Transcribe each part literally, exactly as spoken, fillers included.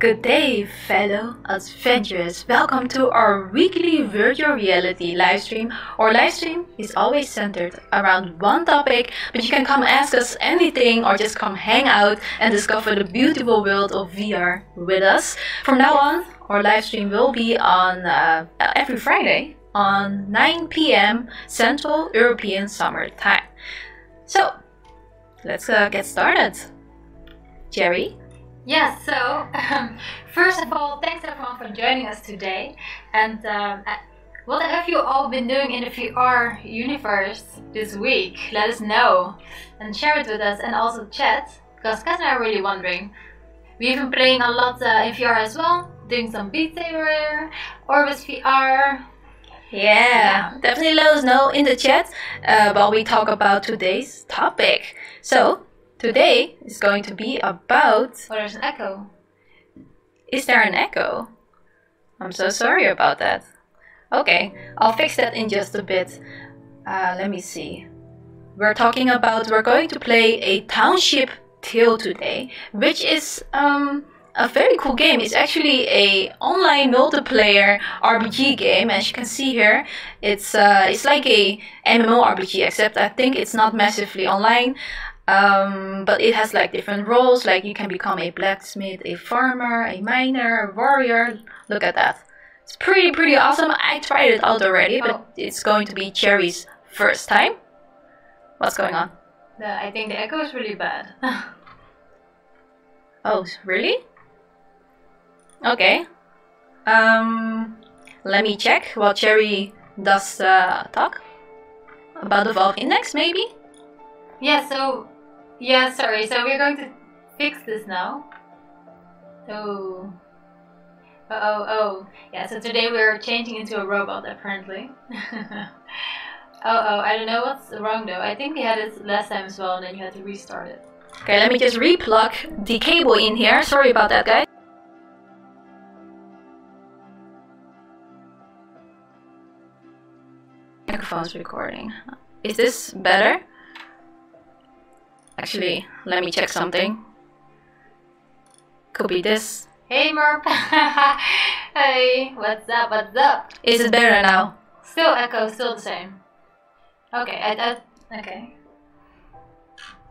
Good day, fellow adventurers. Welcome to our weekly virtual reality live stream. Our live stream is always centered around one topic, but you can come ask us anything or just come hang out and discover the beautiful world of V R with us. From now on, our live stream will be on uh, every Friday on nine p m Central European Summer Time. So, let's uh, get started. Jerry? Yes, so um, first of all, thanks everyone for joining us today. And um, what have you all been doing in the V R universe this week? Let us know and share it with us, and also chat, because Kat and I are really wondering. We've been playing a lot uh, in V R as well, doing some Beat Saber, Orbus V R. Yeah, yeah, definitely let us know in the chat uh, while we talk about today's topic. So, today is going to be about... Oh, there's an echo. Is there an echo? I'm so sorry about that. Okay, I'll fix that in just a bit. Uh, let me see. We're talking about... We're going to play a Township Tale today, which is um, a very cool game. It's actually a online multiplayer R P G game. As you can see here, it's, uh, it's like a M M O R P G, except I think it's not massively online. Um, but it has like different roles, like you can become a blacksmith, a farmer, a miner, a warrior. Look at that. It's pretty, pretty awesome. I tried it out already, but oh. It's going to be Cherry's first time. What's going on? The, I think the echo is really bad. Oh, really? Okay. Um, let me check while Cherry does uh, talk about the Valve Index, maybe? Yeah, so... Yeah, sorry, so we're going to fix this now. Oh. Oh, oh, oh. Yeah, so today we're changing into a robot, apparently. oh, oh, I don't know what's wrong, though. I think we had it last time as well, and then you had to restart it. Okay, let me just replug the cable in here. Sorry about that, guys. Microphone's recording. Is this better? Actually, let me check something. Could be this. Hey, Merp. Hey, what's up? What's up? Is it better now? Still echo, still the same. Okay, I, I okay.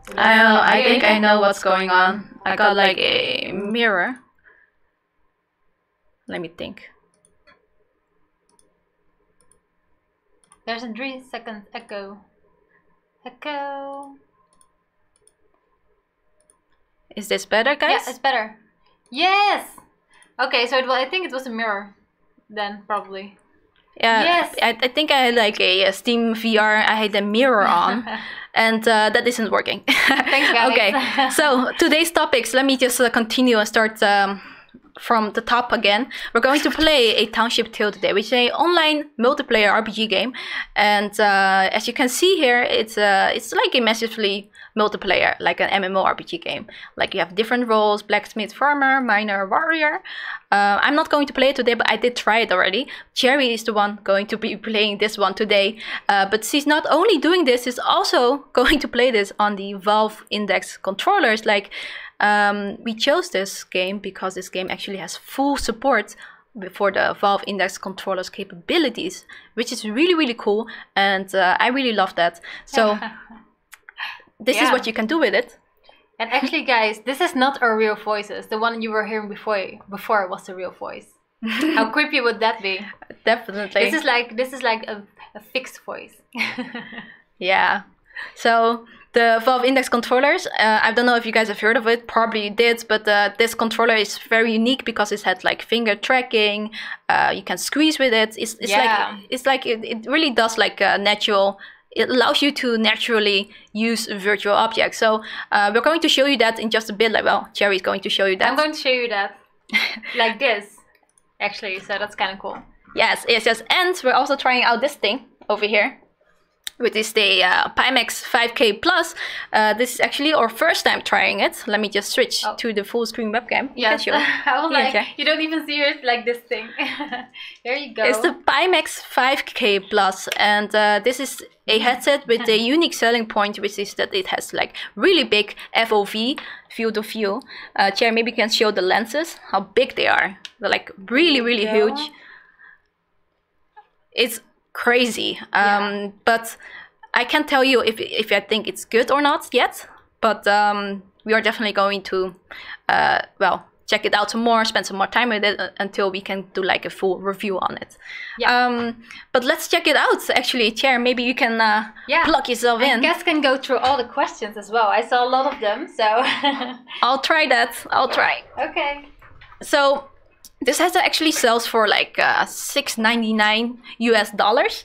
So I know. I think I know what's going on. I got like a mirror. Let me think. There's a three second echo. Echo. Is this better, guys? Yeah, it's better. Yes! Okay, so it was, I think it was a mirror then, probably. Yeah, yes. I, I think I had like a, a Steam V R, I had the mirror on, and uh, that isn't working. Thanks, guys. Okay, so today's topics, let me just uh, continue and start um, from the top again. We're going to play a Township Tale today, which is an online multiplayer R P G game. And uh, as you can see here, it's, uh, it's like a massively... multiplayer, like an M M O R P G game. Like you have different roles, blacksmith, farmer, miner, warrior. Uh, I'm not going to play it today, but I did try it already. Cherry is the one going to be playing this one today. Uh, but she's not only doing this, she's also going to play this on the Valve Index controllers. Like um, we chose this game because this game actually has full support for the Valve Index controllers capabilities, which is really, really cool. And uh, I really love that. So... This yeah. is what you can do with it. And actually, guys, this is not our real voices. The one you were hearing before before was the real voice. How creepy would that be? Definitely. This is like this is like a, a fixed voice. Yeah. So the Valve Index controllers, uh, I don't know if you guys have heard of it, probably you did, but uh, this controller is very unique because it had like finger tracking, uh, you can squeeze with it. It's, it's yeah. like, it's like it, it really does like a natural... It allows you to naturally use virtual objects. So uh, we're going to show you that in just a bit. Like, well, Cherry's going to show you that. I'm going to show you that. Like this, actually. So that's kind of cool. Yes, yes, yes. And we're also trying out this thing over here. which is the uh, Pimax five K Plus. Uh, this is actually our first time trying it. Let me just switch oh. to the full screen webcam. Yes, you. I was like, yeah. you don't even see it like this thing. There you go. It's the Pimax five K Plus, and uh, this is a headset with a unique selling point, which is that it has like really big F O V, field of view. Uh, Chair, maybe you can show the lenses, how big they are. They're like really, really yeah. huge. It's crazy, um, yeah. but I can't tell you if, if I think it's good or not yet, but um, we are definitely going to, uh, well, check it out some more, spend some more time with it until we can do like a full review on it. Yeah. Um, but let's check it out. Actually, Chair, maybe you can uh, yeah. plug yourself and in. Guests can go through all the questions as well. I saw a lot of them, so. I'll try that. I'll try. Okay. So this headset actually sells for like uh, six ninety-nine U S dollars.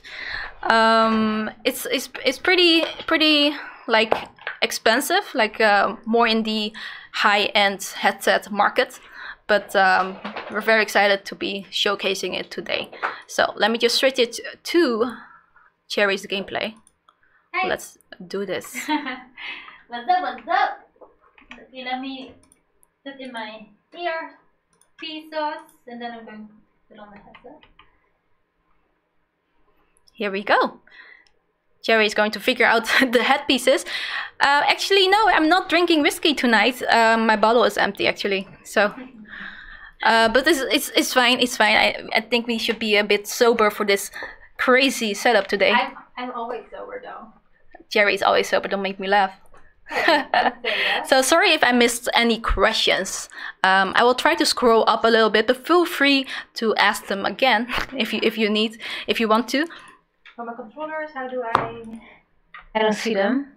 Um, it's it's it's pretty pretty like expensive, like uh, more in the high-end headset market. But um, we're very excited to be showcasing it today. So let me just switch it to Cherry's gameplay. Hey. Let's do this. What's up? What's up? Okay, let me put in my ear. Sauce, and then I'm going to put on the headset. Here we go. Jerry is going to figure out the headpieces. Uh, actually, no, I'm not drinking whiskey tonight. Uh, my bottle is empty, actually. So, uh, but it's, it's it's fine. It's fine. I I think we should be a bit sober for this crazy setup today. I'm I'm always sober though. Jerry is always sober. Don't make me laugh. So sorry if I missed any questions. Um, I will try to scroll up a little bit, but feel free to ask them again if you if you need if you want to. For my controllers, how do I? I don't see them.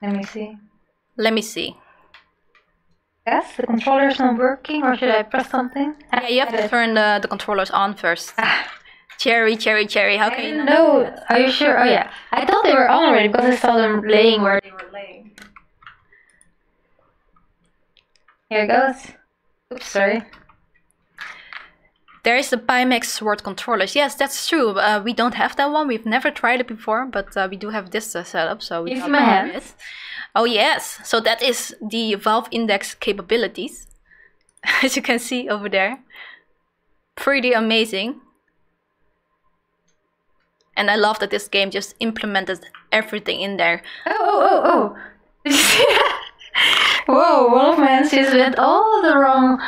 Let me see. Let me see. Yes, the controllers not working, or should I press something? Yeah, you have to turn the, the controllers on first. Cherry, Cherry, Cherry, how can you know? No, are you sure? Oh yeah, I thought they were on already because I saw them laying where they were laying. Here it goes. Oops, sorry. There is the Pimax Sword controllers. Yes, that's true. Uh, we don't have that one. We've never tried it before, but uh, we do have this uh, setup. So we got my hands. Oh yes, so that is the Valve Index capabilities, as you can see over there. Pretty amazing. And I love that this game just implemented everything in there. Oh, oh, oh, oh. Did you see that? Whoa, one of my hands just went all the wrong,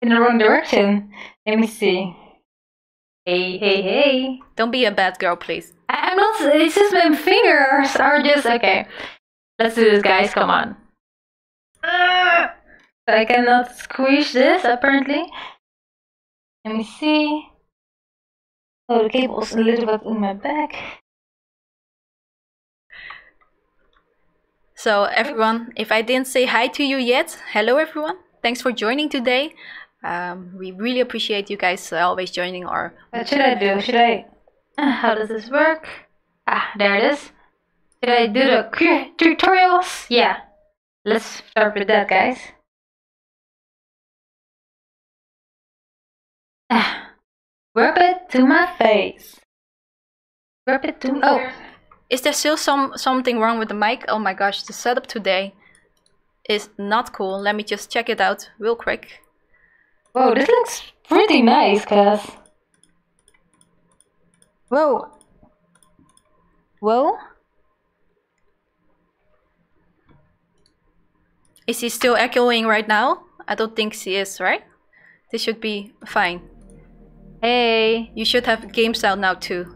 in the wrong direction. Let me see. Hey, hey, hey. Don't be a bad girl, please. I, I'm not, it's just my fingers are just, okay. Let's do this, guys, come on. Uh, I cannot squish this, apparently. Let me see. Oh, the cable's a little bit in my back. So everyone, if I didn't say hi to you yet, hello everyone. Thanks for joining today. Um, we really appreciate you guys uh, always joining our... What should I do? Should I... How does this work? Ah, there it is. Should I do the tutorials? Yeah. Let's start with that, guys. Ah. Rub it to my face. Rub it to my Oh, is there still some something wrong with the mic? Oh my gosh, the setup today is not cool. Let me just check it out real quick. Whoa, this looks pretty nice, guys. Whoa. Whoa? Is he still echoing right now? I don't think she is, right? This should be fine. Hey, you should have game sound now too.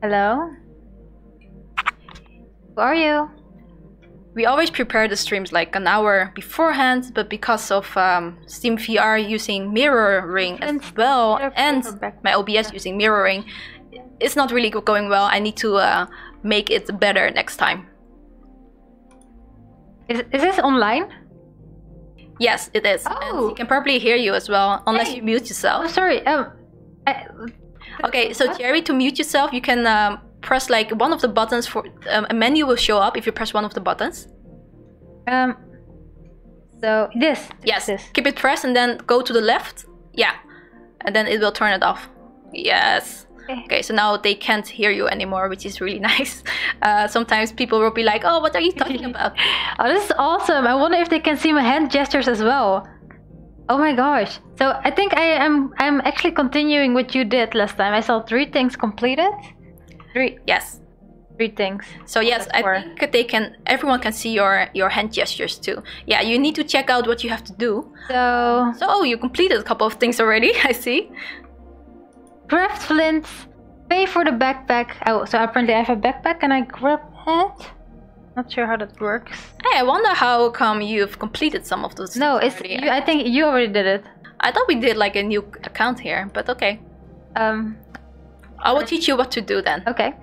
Hello? Who are you? We always prepare the streams like an hour beforehand, but because of um, Steam V R using mirroring as well, and my O B S using mirroring, it's not really going well. I need to uh, make it better next time. Is, is this online? Yes, it is. Oh. And you can probably hear you as well, unless hey. you mute yourself. Oh, sorry. Um, I, okay, so what? Jerry, to mute yourself, you can um, press like one of the buttons for um, a menu will show up if you press one of the buttons. Um. So this. Yes. This. Keep it pressed and then go to the left. Yeah, and then it will turn it off. Yes. Okay. Okay, so now they can't hear you anymore, which is really nice. Uh, sometimes people will be like, oh, what are you talking about? Oh, this is awesome. I wonder if they can see my hand gestures as well. Oh my gosh. So I think I am I'm actually continuing what you did last time. I saw three things completed. Three. Yes. Three things. So yes, I think they can. Everyone can see your your hand gestures too. Yeah, you need to check out what you have to do. So. So you completed a couple of things already. I see. Craft flints. Pay for the backpack. Oh, so apparently I have a backpack. Can I grab it? Not sure how that works. Hey, I wonder how come you've completed some of those things. No, it's. You, I think you already did it. I thought we did like a new account here, but okay. Um. I will teach you what to do then. Okay.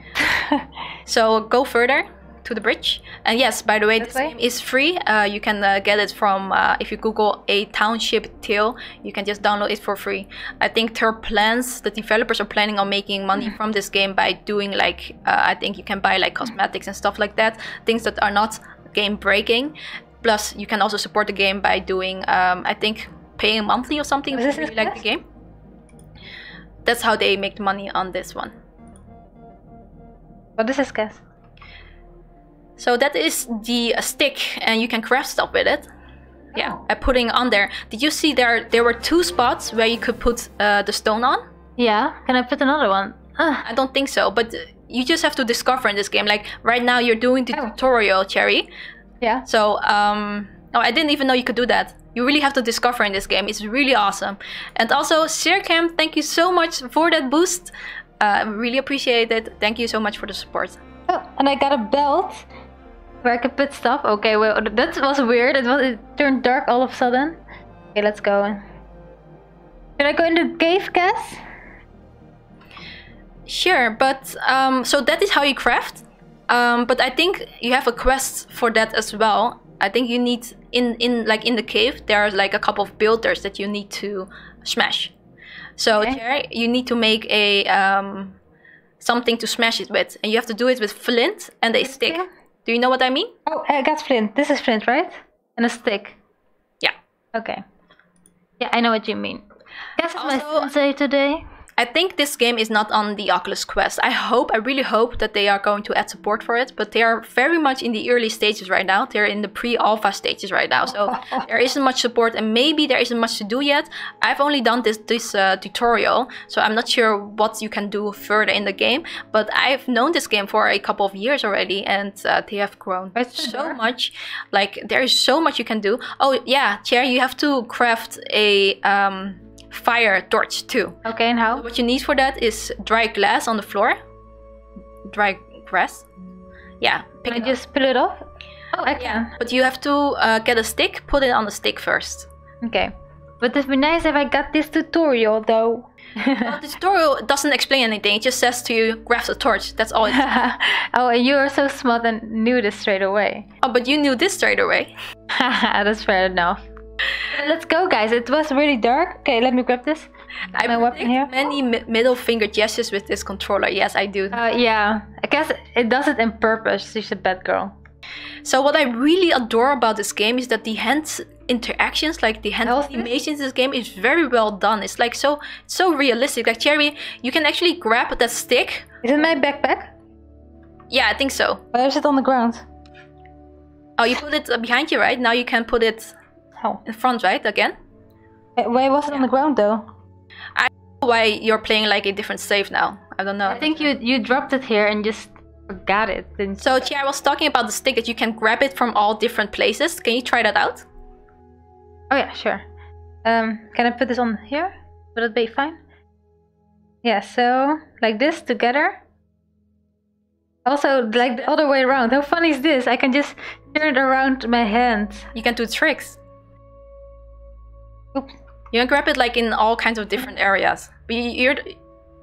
So go further to the bridge. And yes, by the way, this game is free. Uh, you can uh, get it from, uh, if you Google a Township Tale, you can just download it for free. I think their plans, the developers are planning on making money from this game by doing like, uh, I think you can buy like cosmetics and stuff like that. Things that are not game breaking. Plus, you can also support the game by doing, um, I think, paying monthly or something if you really like the game. That's how they make money on this one. What is this guess? So that is the uh, stick, and you can craft stuff with it. Oh. Yeah, I put it on there. Did you see there? There were two spots where you could put uh, the stone on. Yeah. Can I put another one? Uh. I don't think so. But you just have to discover in this game. Like right now, you're doing the oh. tutorial, Cherry. Yeah. So um, oh, I didn't even know you could do that. You really have to discover in this game. It's really awesome. And also, Sircam, thank you so much for that boost. Uh, really appreciate it. Thank you so much for the support. Oh, and I got a belt where I could put stuff. Okay, well, that was weird. It was it turned dark all of a sudden. Okay, let's go. Can I go in the cave, Cass? Sure, but um, so that is how you craft. Um, but I think you have a quest for that as well. I think you need in in like in the cave there are like a couple of builders that you need to smash. So okay. Jerry, you need to make a um, something to smash it with, and you have to do it with flint and a stick. Yeah. Do you know what I mean? Oh, I got flint. This is flint, right? And a stick. Yeah. Okay. Yeah, I know what you mean. Guess it's my sensei today. I think this game is not on the Oculus Quest. I hope, I really hope that they are going to add support for it, but they are very much in the early stages right now. They're in the pre-alpha stages right now, so there isn't much support and maybe there isn't much to do yet. I've only done this, this uh, tutorial, so I'm not sure what you can do further in the game, but I've known this game for a couple of years already and uh, they have grown so much. Like, there is so much you can do. Oh yeah, Cher, you have to craft a... Um, fire torch too. Okay, and how? So what you need for that is dry glass on the floor. Dry grass. Yeah. Can I just pull it off? Oh, I can. Yeah. But you have to uh, get a stick, put it on the stick first. Okay. But it'd be nice if I got this tutorial though. Well, the tutorial doesn't explain anything. It just says to you, grab the torch. That's all it says. Oh, and you are so smart and knew this straight away. Oh, but you knew this straight away. That's fair enough. Let's go, guys. It was really dark. Okay, let me grab this. I my weapon here. Many mi middle finger gestures with this controller. Yes, I do. Uh, yeah, I guess it does it on purpose. She's a bad girl. So what I really adore about this game is that the hand interactions, like the hand animations in this game is very well done. It's like so, so realistic. Like, Cherry, you can actually grab that stick. Is it my backpack? Yeah, I think so. Where is it on the ground? Oh, you put it behind you, right? Now you can put it... Oh. In front, right? Again? Where was it yeah. on the ground, though? I don't know why you're playing like a different save now. I don't know. I think you, you dropped it here and just forgot it. Didn't so, Chia, I was talking about the stick that you can grab it from all different places. Can you try that out? Oh, yeah, sure. Um, can I put this on here? Will it be fine? Yeah, so like this together. Also, like the other way around. How funny is this? I can just turn it around my hand. You can do tricks. Oops. You can grab it like in all kinds of different areas. But you, you're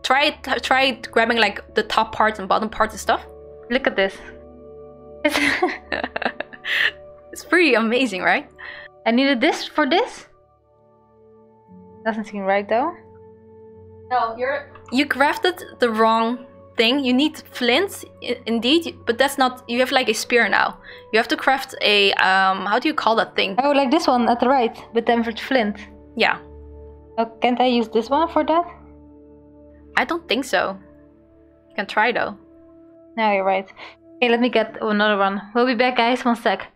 try try grabbing like the top parts and bottom parts and stuff. Look at this. It's, it's pretty amazing, right? I needed this for this. Doesn't seem right though. No, you're you crafted the wrong thing. You need flints, indeed, but that's not. You have like a spear now. You have to craft a um. How do you call that thing? Oh, like this one at the right, but then for flint. Yeah. Oh, can't I use this one for that? I don't think so. You can try though. No, you're right. Okay, let me get another one. We'll be back, guys. One sec.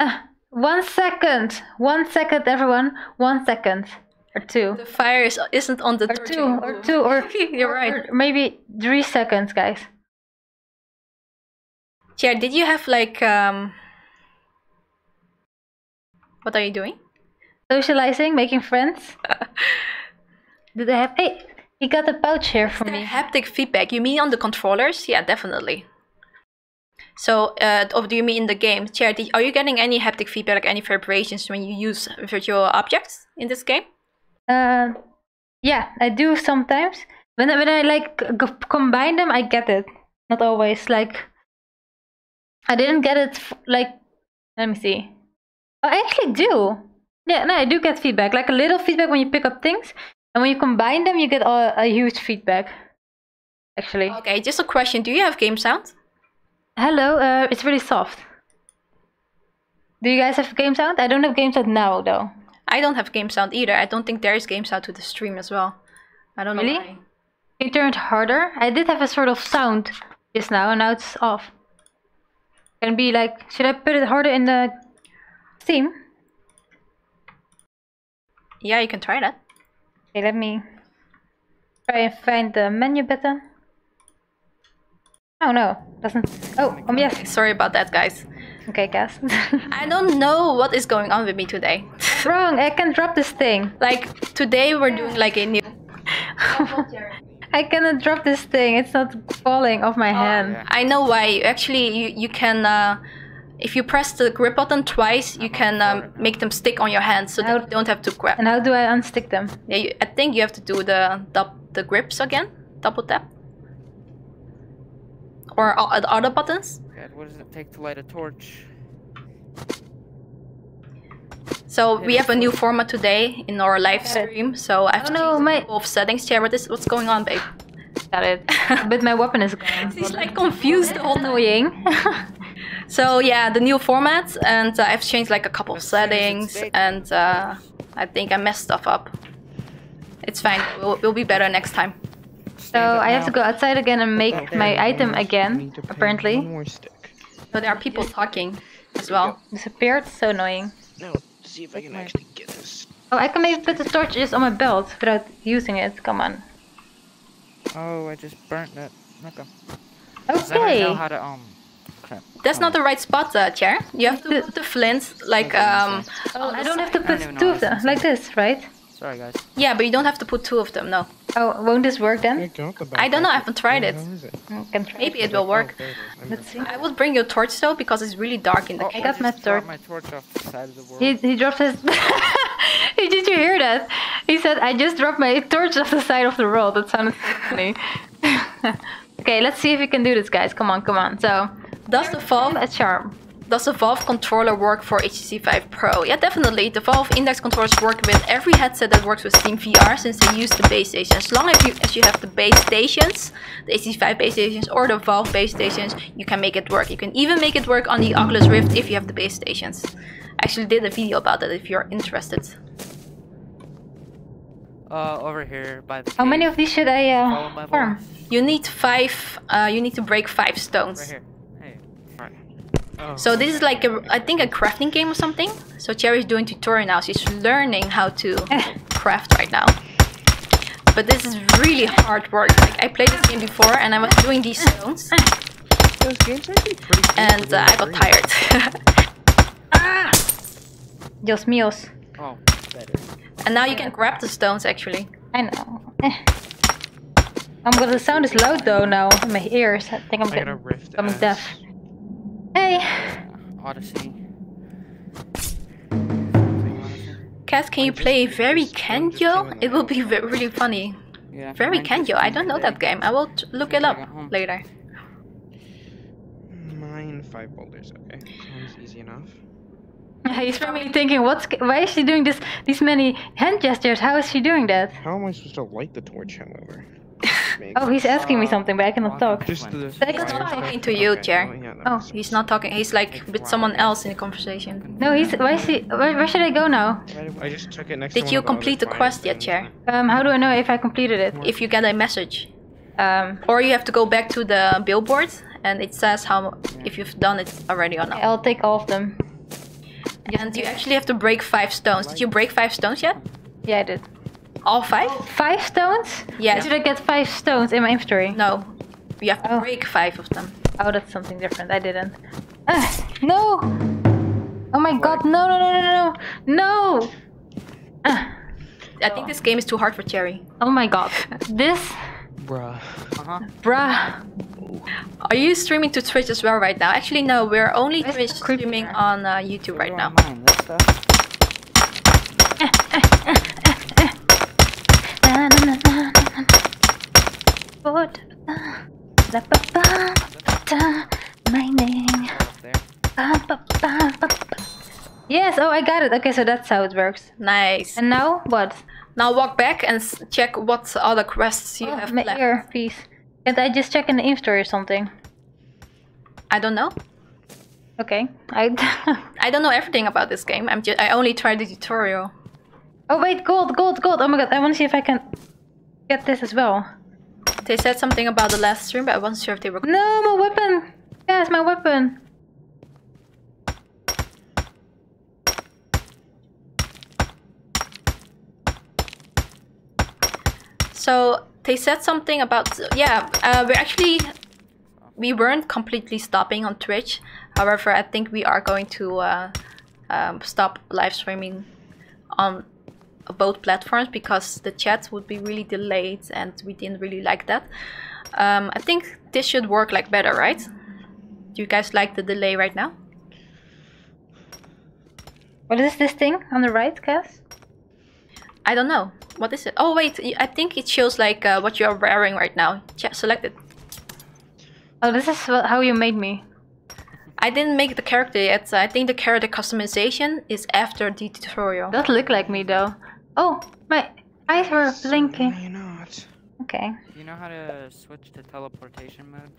Uh, one second. One second, everyone. One second. Or two. The fire is, isn't on the... Or two. Or two. Or, you're or, right. Or maybe three seconds, guys. Chair, did you have like... um? What are you doing? Socializing, making friends. Did I have... Hey, he got a pouch here for me. Haptic feedback. You mean on the controllers? Yeah, definitely. So, uh, or do you mean in the game? Charity, are you getting any haptic feedback, any vibrations when you use virtual objects in this game? Uh, yeah, I do sometimes. When I, when I like g combine them, I get it. Not always. Like, I didn't get it. F like, let me see. Oh, I actually do. Yeah, no, I do get feedback. Like a little feedback when you pick up things, and when you combine them, you get all, a huge feedback. Actually. Okay, just a question. Do you have game sound? Hello, uh, it's really soft. Do you guys have game sound? I don't have game sound now, though. I don't have game sound either. I don't think there is game sound to the stream as well. I don't really? know why. Can you turn it harder? I did have a sort of sound just now, and now it's off. Can be like, should I put it harder in the Steam? Yeah, you can try that. Okay, let me try and find the menu better. Oh no, doesn't... Oh, um, yes. Sorry about that, guys. Okay, guys. I don't know what is going on with me today. Wrong, I can drop this thing. Like, today we're doing like a new... I cannot drop this thing, it's not falling off my oh, hand. Yeah. I know why. Actually, you, you can... Uh, if you press the grip button twice, you can um, make them stick on your hand, so how, that you don't have to grab. And how do I unstick them? Yeah, you, I think you have to do the, the, the grips again. Double tap. Or uh, the other buttons. God, what does it take to light a torch? So we have a new format today in our live stream. So I have to change my both settings. Chair, what is what's going on, babe? Got it. But my weapon is gone. She's like confused, all annoying. So yeah, the new format, and uh, I've changed like a couple of settings, and uh, I think I messed stuff up. It's fine. We'll, we'll be better next time. So I have to go outside again and make my item again, apparently. So there are people talking as well. Disappeared, so annoying. Now, see if I can actually get this. Oh, I can maybe put the torch just on my belt without using it. Come on. Oh, I just burnt that. Okay. Okay. I don't know how to, um, crap. That's not the right spot, uh, Chair. You have to put the flint, like, um... Oh, I don't have to put two of them, like this, right? Sorry, guys. Yeah, but you don't have to put two of them, no. Oh, won't this work then? I don't know, I haven't tried it. I can try. Maybe it will work. Let's see. I will bring your torch though, because it's really dark in the oh, cave. I got my torch. My torch off the side of the world. He, he dropped his... Did you hear that? He said, I just dropped my torch off the side of the world. That sounded so funny. Okay, let's see if we can do this, guys. Come on, come on. So, does the Valve... A charm. Does the Valve controller work for H T C Vive Pro? Yeah, definitely. The Valve Index controllers work with every headset that works with Steam V R, since they use the base stations. As long as you, as you have the base stations, the H T C Vive base stations or the Valve base stations, you can make it work. You can even make it work on the Oculus Rift if you have the base stations. I actually did a video about that if you're interested. Uh, over here by the... How many of these should I uh, farm? You need five, uh, you need to break five stones. Right here. Oh. So this is like, a, I think, a crafting game or something. So Cherry's doing tutorial now. She's learning how to craft right now. But this is really hard work. Like, I played this game before and I was doing these stones. Those games are pretty cool. And uh, I got tired. Ah! Dios míos. Oh, better. And now you can grab the stones, actually. I know. I'm gonna, the sound is loud though now in my ears. I think I'm becoming deaf. Hey. Odyssey. Cass, can you play Very Kanjo? It will be really funny. Yeah, Very Kanjo. I don't know that game. I will look it up later. Mine five boulders. Okay, sounds easy enough. He's probably thinking, what's? Why is she doing this? These many hand gestures. How is she doing that? How am I supposed to light the torch, however? Oh, he's asking me something, but I cannot talk. He's not talking to you, Chair. Okay. Oh, he's not talking. He's like with someone else in a conversation. No, he's. Why is he? Where, where should I go now? I just took it next. Did you complete the quest yet, Chair? Um, how do I know if I completed it? If you get a message. Um, or you have to go back to the billboard and it says how if you've done it already or not. I'll take all of them. And you actually have to break five stones. Did you break five stones yet? Yeah, I did. All five? Five stones? Yeah. Did I get five stones in my inventory? No. You have to oh. break five of them. Oh, that's something different. I didn't. Ah, no! Oh my god, no, no, no, no, no! No! Ah. I think this game is too hard for Cherry. Oh my god. This... Bruh. Uh-huh. Bruh. Are you streaming to Twitch as well right now? Actually, no. We're only Where's Twitch streaming there? on uh, YouTube right now. Mine, eh, eh, eh, eh, eh. Na, na, na, na, na. Board, uh, da, ba, ba, da, mining. Ba, ba, ba, ba, ba. Yes. Oh, I got it. Okay, so that's how it works. Nice. And now what? Now walk back and check what other quests you oh, have my left. Ear piece. Can't I just check in the inventory or something? I don't know. Okay. I I don't know everything about this game. I'm just I only tried the tutorial. Oh wait, gold, gold, gold! Oh my god, I want to see if I can get this as well. They said something about the last stream, but I wasn't sure if they were. No, my weapon. Yes, my weapon. So they said something about yeah. Uh, we actually we weren't completely stopping on Twitch. However, I think we are going to uh, um, stop live streaming on both platforms because the chat would be really delayed, and we didn't really like that. Um, I think this should work like better, right? Do you guys like the delay right now? What is this thing on the right, Cass? I don't know. What is it? Oh wait, I think it shows like uh, what you're wearing right now. Ch select it. Oh, this is how you made me. I didn't make the character yet. I think the character customization is after the tutorial. Does look like me though. Oh, my eyes were blinking. Certainly not. Okay. You know how to switch to teleportation mode?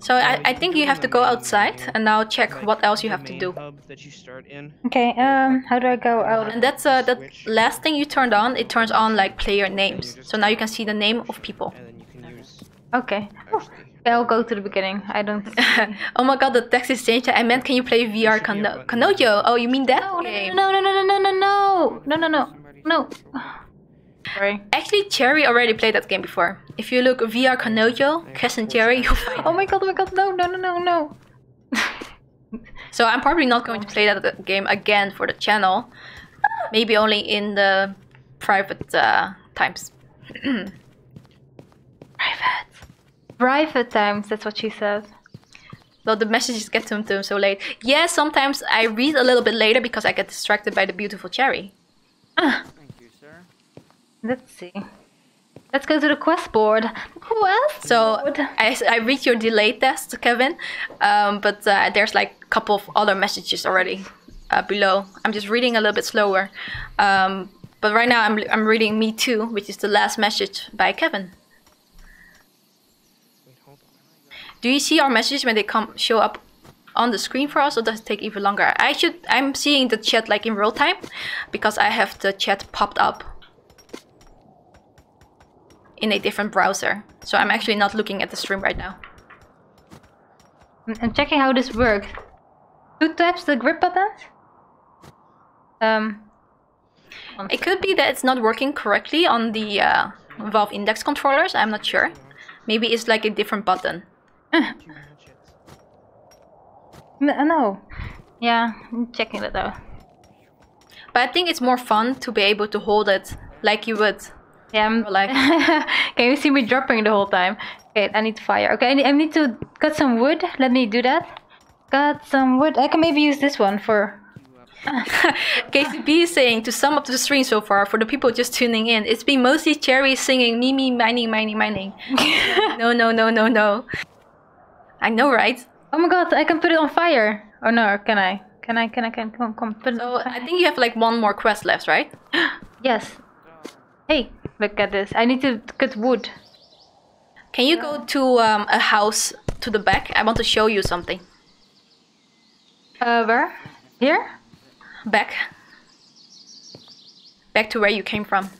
So yeah, I, you I think you have to go outside and now check like what else you have to do. That you start in. Okay, um, how do I go out? And that's uh, that last thing you turned on, it turns on like player names. So now you can see the name of people. And then you can use okay. Oh, I'll go to the beginning. I don't... Oh my god, the text is changed. I meant can you play V R Kano Kanojo? Oh, you mean that no, game? No, no, no, no, no, no, no, no, no, no. Sorry. Actually, Cherry already played that game before. If you look V R Kanojo, Cass and Cherry, you'll find oh my god, oh my god, no, no, no, no, no. So I'm probably not going to play that game again for the channel. Maybe only in the private uh, times. Private. Private times, that's what she says. Well, the messages get to them so late. Yeah, sometimes I read a little bit later because I get distracted by the beautiful Cherry. Ah. Let's see. Let's go to the quest board. Quest so board. I, I read your delay test, Kevin, um, but uh, there's like a couple of other messages already uh, below. I'm just reading a little bit slower, um, but right now I'm I'm reading Me Too, which is the last message by Kevin. Do you see our messages when they come show up on the screen for us, or does it take even longer? I should I'm seeing the chat like in real time because I have the chat popped up in a different browser, so I'm actually not looking at the stream right now. I'm checking how this works. Who taps the grip button? Um, it could be that it's not working correctly on the uh, Valve Index controllers. I'm not sure. Maybe it's like a different button. No, no. Yeah, I'm checking it out. But I think it's more fun to be able to hold it like you would. Yeah, I'm like, can you see me dropping the whole time? Okay, I need fire. Okay, I need, I need to cut some wood. Let me do that. Cut some wood. I can maybe use this one for... K C B is saying, to sum up the stream so far, for the people just tuning in, it's been mostly Cherry singing, me, me, mining, mining, mining. No, no, no, no, no. I know, right? Oh my god, I can put it on fire. Oh no, can I? Can I, can I, can I? Come, come, put it on fire. I think you have like one more quest left, right? Yes. Hey. Look at this. I need to cut wood. Can you go to um, a house to the back? I want to show you something. Uh, where? Here? Back. Back to where you came from.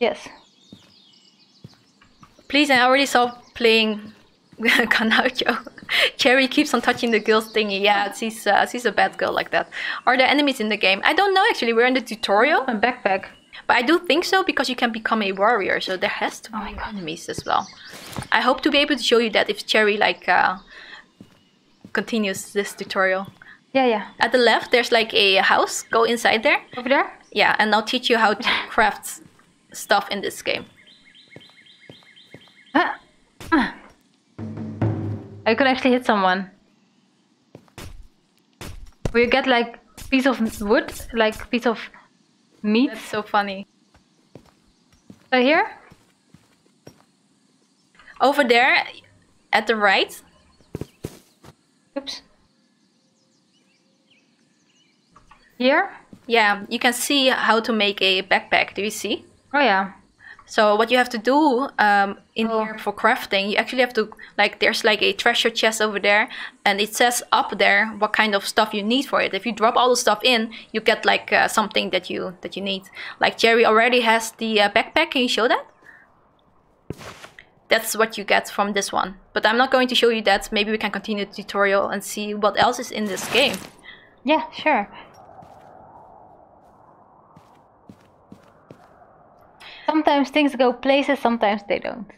Yes. Please, I already saw playing Kanojo. Cherry keeps on touching the girl's thingy. Yeah, she's, uh, she's a bad girl like that. Are there enemies in the game? I don't know actually, we're in the tutorial and backpack. But I do think so, because you can become a warrior, so there has to be oh enemies as well. I hope to be able to show you that if Cherry like uh, continues this tutorial. Yeah, yeah. At the left, there's like a house. Go inside there. Over there? Yeah, and I'll teach you how to craft stuff in this game. Ah. Ah. I could actually hit someone. We get like piece of wood, like piece of meat. That's so funny. Right here? Over there, at the right. Oops. Here? Yeah, you can see how to make a backpack. Do you see? Oh yeah. So what you have to do um, in oh. here for crafting, you actually have to, like, there's like a treasure chest over there, and it says up there what kind of stuff you need for it. If you drop all the stuff in, you get like uh, something that you that you need. Like Jerry already has the uh, backpack. Can you show that? That's what you get from this one. But I'm not going to show you that. Maybe we can continue the tutorial and see what else is in this game. Yeah, sure. Sometimes things go places, sometimes they don't.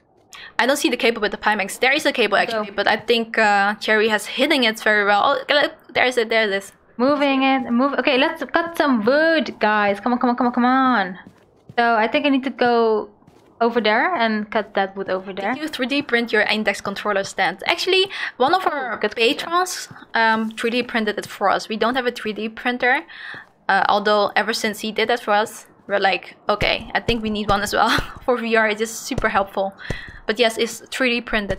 I don't see the cable with the Pimax. There is a cable actually, but I think uh, Cherry has hidden it very well. Oh, there's it, there it is. Moving it, move. Okay, let's cut some wood, guys. Come on, come on, come on, come on. So I think I need to go over there and cut that wood over there. Did you three D print your Index controller stand? Actually, one of our patrons um, three D printed it for us. We don't have a three D printer, uh, although ever since he did that for us, we're like, okay, I think we need one as well. For V R, it is super helpful. But yes, it's three D printed.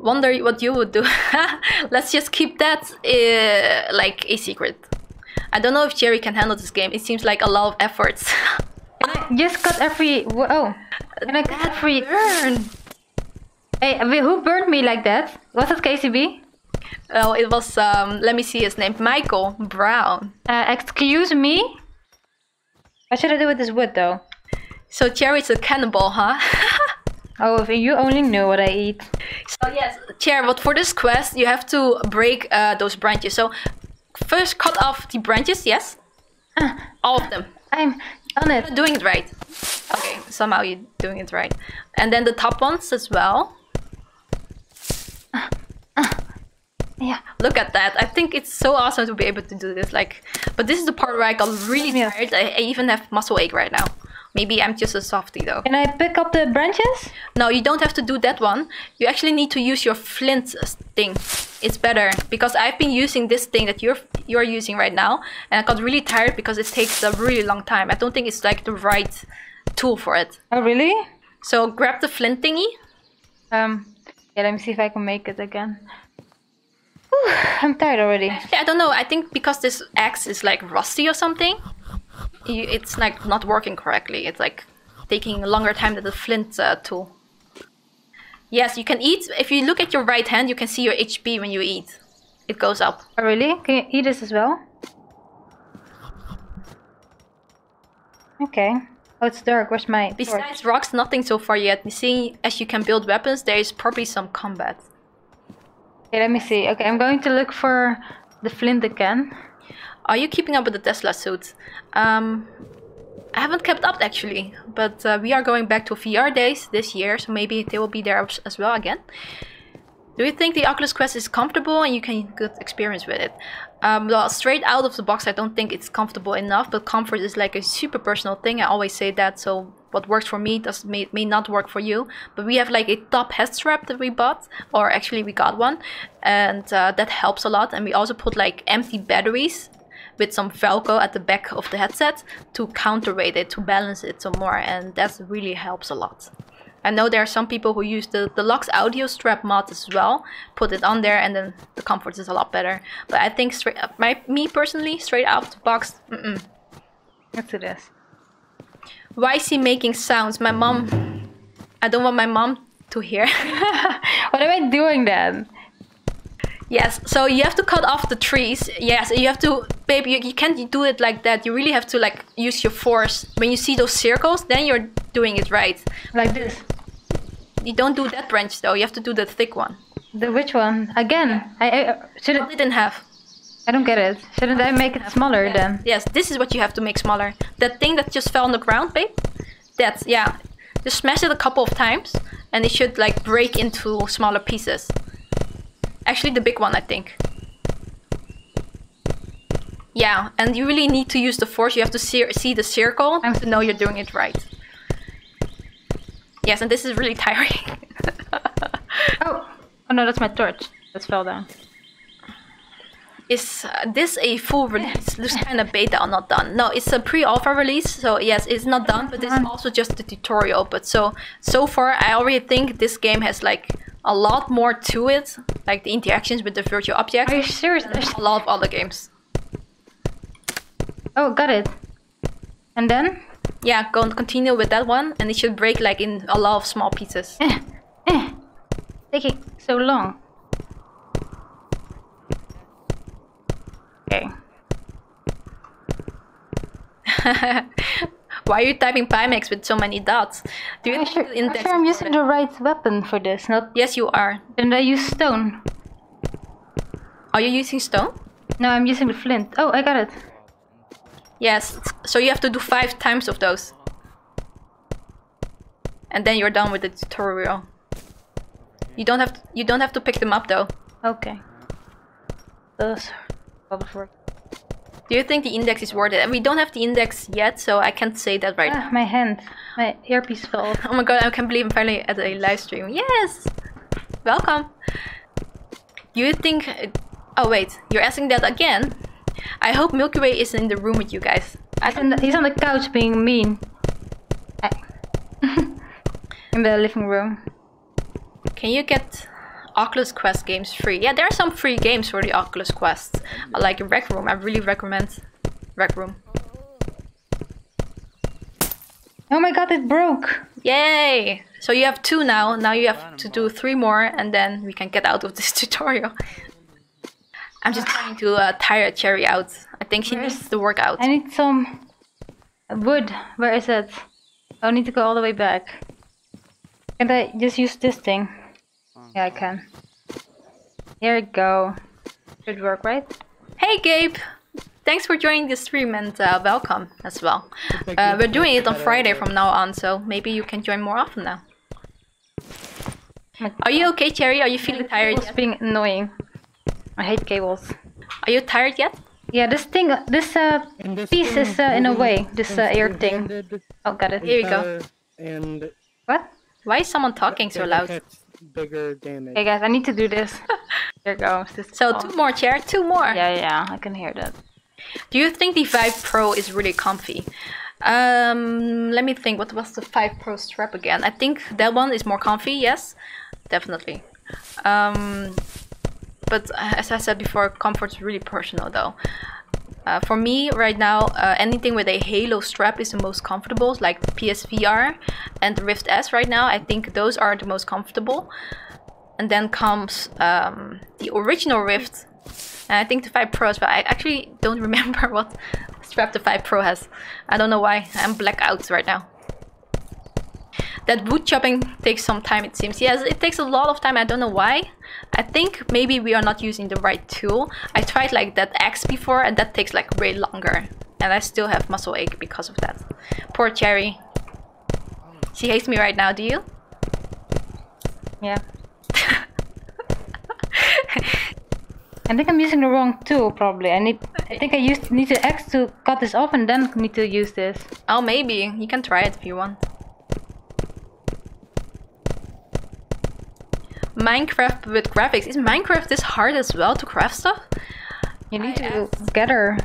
Wonder what you would do. Let's just keep that uh, like a secret. I don't know if Jerry can handle this game. It seems like a lot of efforts. Can I just cut every... Oh, can I cut that every... Burn. Hey, who burned me like that? Was it K C B? Oh, it was, um, let me see his name. Michael Brown. Uh, excuse me? What should I do with this wood, though? So Cherry's a cannibal, huh? Oh, if you only knew what I eat. So yes, Cherry, but for this quest, you have to break uh, those branches. So first cut off the branches, yes? Uh, All of them. I'm on it. You're doing it right. Okay, somehow you're doing it right. And then the top ones as well. Uh, uh, yeah. Look at that. I think it's so awesome to be able to do this. Like, but this is the part where I got really tired. I, I even have muscle ache right now. Maybe I'm just a softie though. Can I pick up the branches? No, you don't have to do that one. You actually need to use your flint thing. It's better because I've been using this thing that you're you're using right now, and I got really tired because it takes a really long time. I don't think it's like the right tool for it. Oh really? So grab the flint thingy. Um, yeah. Let me see if I can make it again. I'm tired already. Yeah, I don't know. I think because this axe is like rusty or something, it's like not working correctly. It's like taking a longer time than the flint uh, tool. Yes, you can eat. If you look at your right hand, you can see your H P when you eat. It goes up. Oh, really? Can you eat this as well? Okay. Oh, it's dark. Where's my torch? Besides rocks, nothing so far yet. Seeing as you can build weapons, there is probably some combat. Okay, let me see. Okay, I'm going to look for the flint again. Are you keeping up with the Tesla suit? Um, I haven't kept up actually, but uh, we are going back to V R days this year, so maybe they will be there as well again. Do you think the Oculus Quest is comfortable and you can get good experience with it? Um, well, straight out of the box, I don't think it's comfortable enough, but comfort is like a super personal thing. I always say that, so what works for me does, may, may not work for you. But we have like a top head strap that we bought, or actually we got one, and uh, that helps a lot. And we also put like empty batteries with some Velcro at the back of the headset to counterweight it, to balance it some more, and that really helps a lot. I know there are some people who use the Deluxe Audio Strap mod as well, put it on there, and then the comfort is a lot better. But I think straight up, my, me personally, straight out of the box, mm-mm. Let's do this. Why is he making sounds? My mom, I don't want my mom to hear. What am I doing then? Yes, so you have to cut off the trees. Yes, you have to, babe, you, you can't do it like that. You really have to like use your force. When you see those circles, then you're doing it right. Like this. You don't do that branch though, you have to do the thick one. The which one? Again, yeah. I, I shouldn't... Didn't have. I don't get it. Shouldn't I make it smaller yeah. then? Yes, this is what you have to make smaller. That thing that just fell on the ground, babe? That, yeah. Just smash it a couple of times and it should like break into smaller pieces. Actually the big one, I think. Yeah, and you really need to use the force. You have to see, see the circle I'm to know you're doing it right. Yes, and this is really tiring. oh. oh, no, that's my torch. That fell down. Is uh, this a full release? This kind of beta are not done. No, it's a pre-alpha release, so yes, it's not done, but it's also just the tutorial. But so, so far, I already think this game has like a lot more to it, like the interactions with the virtual objects. Are you serious? There's a lot of other games. Oh, got it. And then? Yeah, go and continue with that one, and it should break like in a lot of small pieces. Eh, eh. Taking so long. Okay. Why are you typing Pimax with so many dots? Do you I'm sure, I'm, sure I'm using the right weapon for this, not... Yes, you are. And I use stone. Are you using stone? No, I'm using the flint. Oh, I got it. Yes, so you have to do five times of those. And then you're done with the tutorial. You don't have to, you don't have to pick them up though. Okay. Those are... Do you think the index is worth it? We don't have the index yet, so I can't say that right ah, now. My hand, my earpiece fell. Oh my god, I can't believe I'm finally at a live stream. Yes! Welcome! Do you think... Oh wait, you're asking that again? I hope Milky Way is in the room with you guys. I think he's on the couch being mean. In the living room. Can you get... Oculus Quest games free. Yeah, there are some free games for the Oculus Quest. Like Rec Room, I really recommend Rec Room. Oh my god, it broke! Yay! So you have two now, now you have to do three more and then we can get out of this tutorial. I'm just trying to uh, tire Cherry out. I think she Where needs to work out. I need some wood. Where is it? I need to go all the way back. Can I just use this thing? Yeah, I can. Here we go. Should work, right? Hey, Gabe! Thanks for joining the stream and uh, welcome as well. Uh, we're doing it on Friday from now on, so maybe you can join more often now. Are you okay, Cherry? Are you feeling tired? It's being annoying. I hate cables. Are you tired yet? Yeah, this thing, this uh, piece is uh, in a way, this uh, ear thing. Oh, got it. Here we go. And what? Why is someone talking so loud? Bigger damage. Hey guys, I need to do this. There goes. This so cool. Two more, chair, two more. Yeah, yeah, I can hear that. Do you think the Vive Pro is really comfy? Um, let me think. What was the Vive Pro strap again? I think that one is more comfy. Yes, definitely. Um, but as I said before, comfort's really personal though. Uh, for me right now, uh, anything with a Halo strap is the most comfortable, like P S V R and Rift S right now. I think those are the most comfortable. And then comes um, the original Rift, and I think the Vive Pro as well. I actually don't remember what strap the Vive Pro has. I don't know why, I'm blackout right now. That wood chopping takes some time, it seems. Yes, it takes a lot of time, I don't know why. I think maybe we are not using the right tool. I tried like that axe before and that takes like way longer. And I still have muscle ache because of that. Poor Cherry. She hates me right now, do you? Yeah. I think I'm using the wrong tool probably. I need. I think I used, need the axe to cut this off and then need to use this. Oh, maybe. You can try it if you want. Minecraft with graphics. Is Minecraft this hard as well to craft stuff? You need I to asked. gather.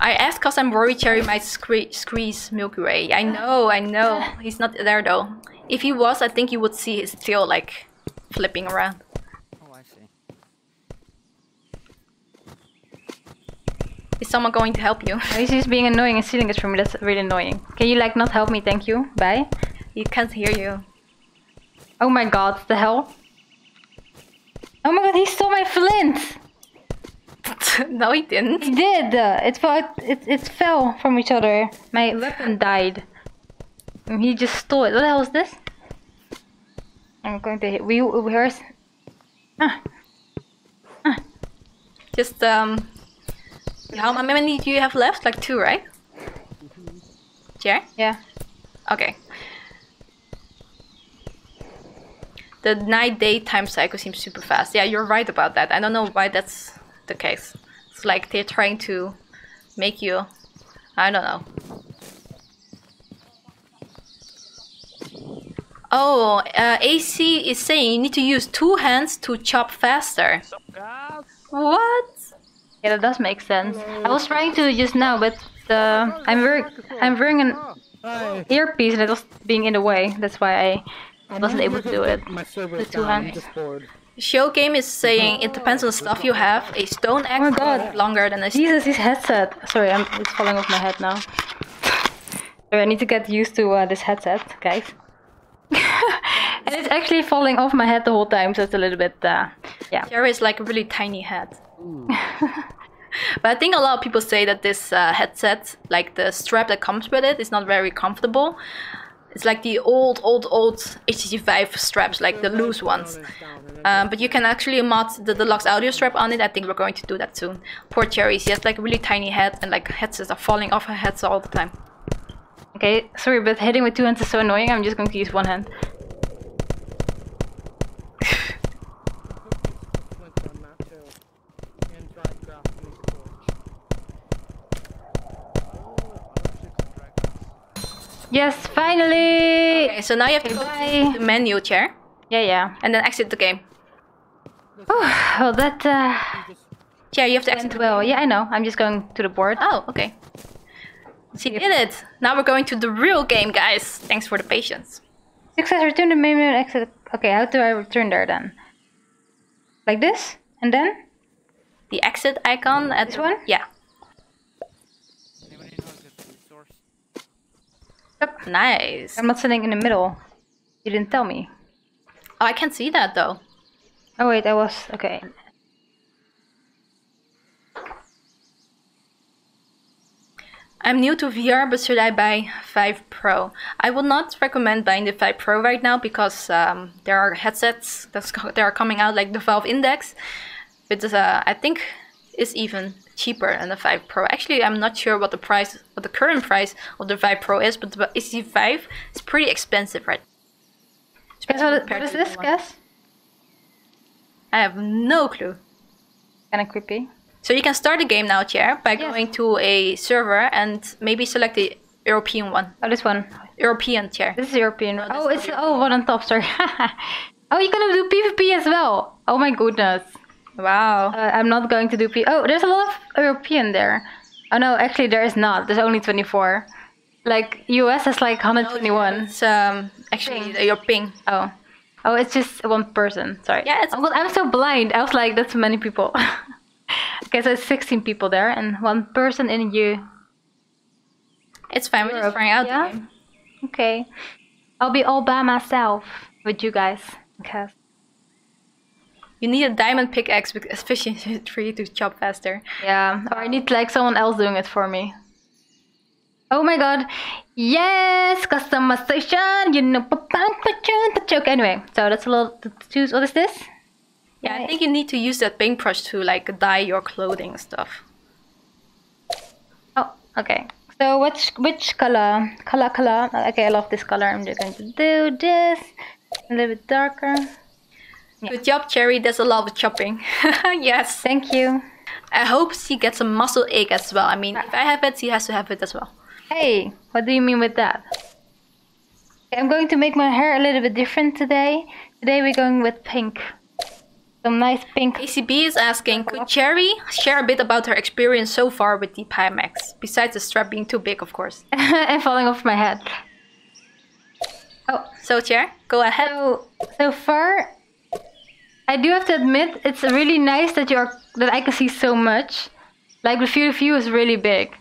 I asked because I'm worried Cherry might sque squeeze Milky Way. I know, I know. He's not there though. If he was, I think you would see his tail like flipping around. Oh, I see. Is someone going to help you? He's just being annoying and stealing it from me. That's really annoying. Can you like not help me? Thank you. Bye. He can't hear you. Oh my god, what the hell? Oh my god, he stole my flint! No, he didn't. He did! It, it, it fell from each other. My weapon died. And he just stole it. What the hell is this? I'm going to hit. Will you rehearse? Ah. Ah. Just, um. How many do you have left? Like two, right? Yeah? Yeah. Okay. The night-day time cycle seems super fast. Yeah, you're right about that. I don't know why that's the case. It's like they're trying to make you... I don't know. Oh, uh, A C is saying you need to use two hands to chop faster. What? Yeah, that does make sense. I was trying to just now, but uh, I'm wearing I'm wearing an earpiece and it was being in the way. That's why I... I wasn't able to do it with two hands. Show game is saying it depends on the stuff you have. A stone axe oh my God. longer than a Jesus, this headset. Sorry, I'm, it's falling off my head now. Sorry, I need to get used to uh, this headset, guys. And it's actually falling off my head the whole time, so it's a little bit, uh, yeah. Jerry is like a really tiny head. But I think a lot of people say that this uh, headset, like the strap that comes with it, is not very comfortable. It's like the old, old, old H T C Vive straps, like the loose ones. Um, but you can actually mod the Deluxe Audio Strap on it. I think we're going to do that soon. Poor Cherry, she has like a really tiny head and like headsets are falling off her heads all the time. Okay, sorry, but hitting with two hands is so annoying. I'm just going to use one hand. Yes, finally! Okay, so now you have to okay, go to the menu chair. Yeah, yeah. And then exit the game. Oh, well that... Uh, yeah, you have to exit well. Yeah, I know. I'm just going to the board. Oh, okay. She did it! Now we're going to the real game, guys. Thanks for the patience. Success, return to the main menu and exit. Okay, how do I return there then? Like this? And then? The exit icon at... This one? Yeah. Yep. Nice. I'm not sitting in the middle. You didn't tell me. Oh, I can't see that though. Oh wait, I was okay. I'm new to V R, but should I buy Vive Pro? I would not recommend buying the Vive Pro right now because um, there are headsets that's that are coming out, like the Valve Index, which is, uh, I think is even cheaper than the Vive Pro. Actually, I'm not sure what the price, what the current price of the Vive Pro is, but the H T C Vive is pretty expensive, right? Guess what, what is this, guess? I have no clue. Kind of creepy. So you can start the game now, Chair, by yes. going to a server and maybe select the European one. Oh, this one. European, Chair. This is European. Oh, oh it's the oh, one on top, sorry. Oh, you're gonna do PvP as well. Oh my goodness. Wow. Uh, I'm not going to do P. Oh, there's a lot of European there. Oh no, actually there is not. There's only twenty-four. Like U S has like one hundred twenty-one. No, it's um actually ping. Your ping. Oh, oh, it's just one person. Sorry. Yeah, it's. Oh, well, I'm so blind. I was like, that's many people. Okay, so it's sixteen people there and one person in you. It's fine. We're just trying out. Yeah. The game. Okay. I'll be all by myself with you guys. Okay. You need a diamond pickaxe with efficiency three to chop faster. Yeah, or I need like someone else doing it for me. Oh my god. Yes, customization. You know, anyway, so that's a lot to choose. What is this? Yeah, I think you need to use that paintbrush to like dye your clothing and stuff. Oh, okay. So which which color? Color, color. Okay, I love this color. I'm just going to do this. A little bit darker. Yeah. Good job, Cherry. There's a lot of chopping. Yes. Thank you. I hope she gets a muscle ache as well. I mean, if I have it, she has to have it as well. Hey, what do you mean with that? I'm going to make my hair a little bit different today. Today we're going with pink. Some nice pink. A C B is asking, could Cherry share a bit about her experience so far with the Pimax? Besides the strap being too big, of course. And falling off my head. Oh, so Cher, go ahead. So, so far... I do have to admit, it's really nice that you are that I can see so much. Like the field of view is really big.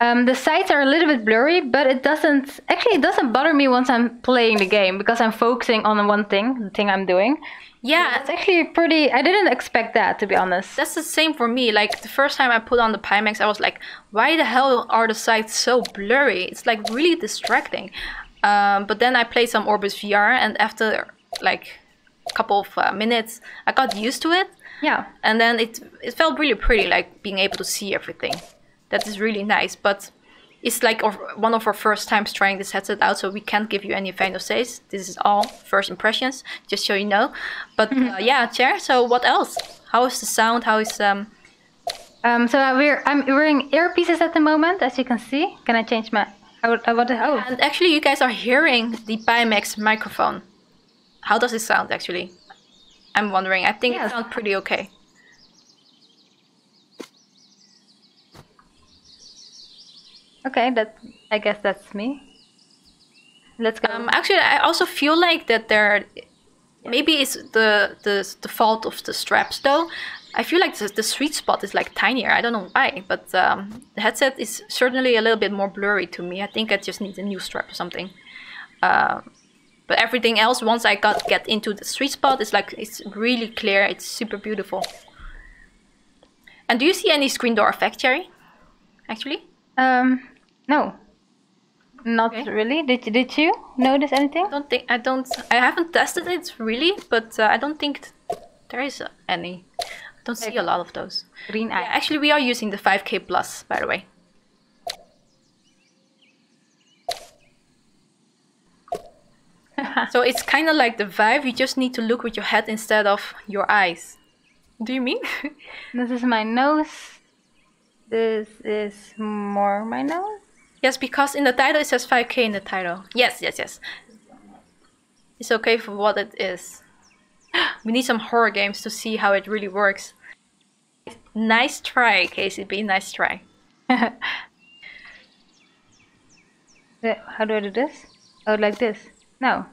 Um, the sights are a little bit blurry, but it doesn't, actually it doesn't bother me once I'm playing the game, because I'm focusing on one thing, the thing I'm doing. Yeah. So it's actually pretty, I didn't expect that, to be honest. That's the same for me. Like, the first time I put on the Pimax, I was like, why the hell are the sights so blurry? It's like really distracting. Um, but then I played some Orbus V R, and after like a couple of uh, minutes, I got used to it. Yeah. And then it, it felt really pretty, like being able to see everything. That is really nice, but it's like one of our first times trying this headset out, so we can't give you any final says. This is all first impressions, just so you know. But mm-hmm. uh, yeah, Cher, so what else? How is the sound? How is... Um... Um, so we're, I'm wearing earpieces at the moment, as you can see. Can I change my... I would, I would, oh. And actually, you guys are hearing the Pimax microphone. How does it sound, actually? I'm wondering. I think yes. It sounds pretty okay. Okay, that I guess that's me. Let's go. Um, actually, I also feel like that there, maybe it's the the the fault of the straps though. I feel like the, the sweet spot is like tinier. I don't know why, but um, the headset is certainly a little bit more blurry to me. I think I just need a new strap or something. Um, but everything else, once I got get into the sweet spot, it's like it's really clear. It's super beautiful. And do you see any screen door effect, Cherry? Actually. Um, no, not okay. really. Did you, did you notice anything? I don't think, I don't, I haven't tested it really, but uh, I don't think th there is any. I don't see a lot of those. Green eye. Yeah, actually, we are using the five K plus, by the way. So it's kind of like the Vive, you just need to look with your head instead of your eyes. Do you mean? This is my nose. This is more my nose? Yes, because in the title it says five K in the title. Yes, yes, yes. It's okay for what it is. We need some horror games to see how it really works. Nice try, K C B. Nice try. How do I do this? Oh, like this? No.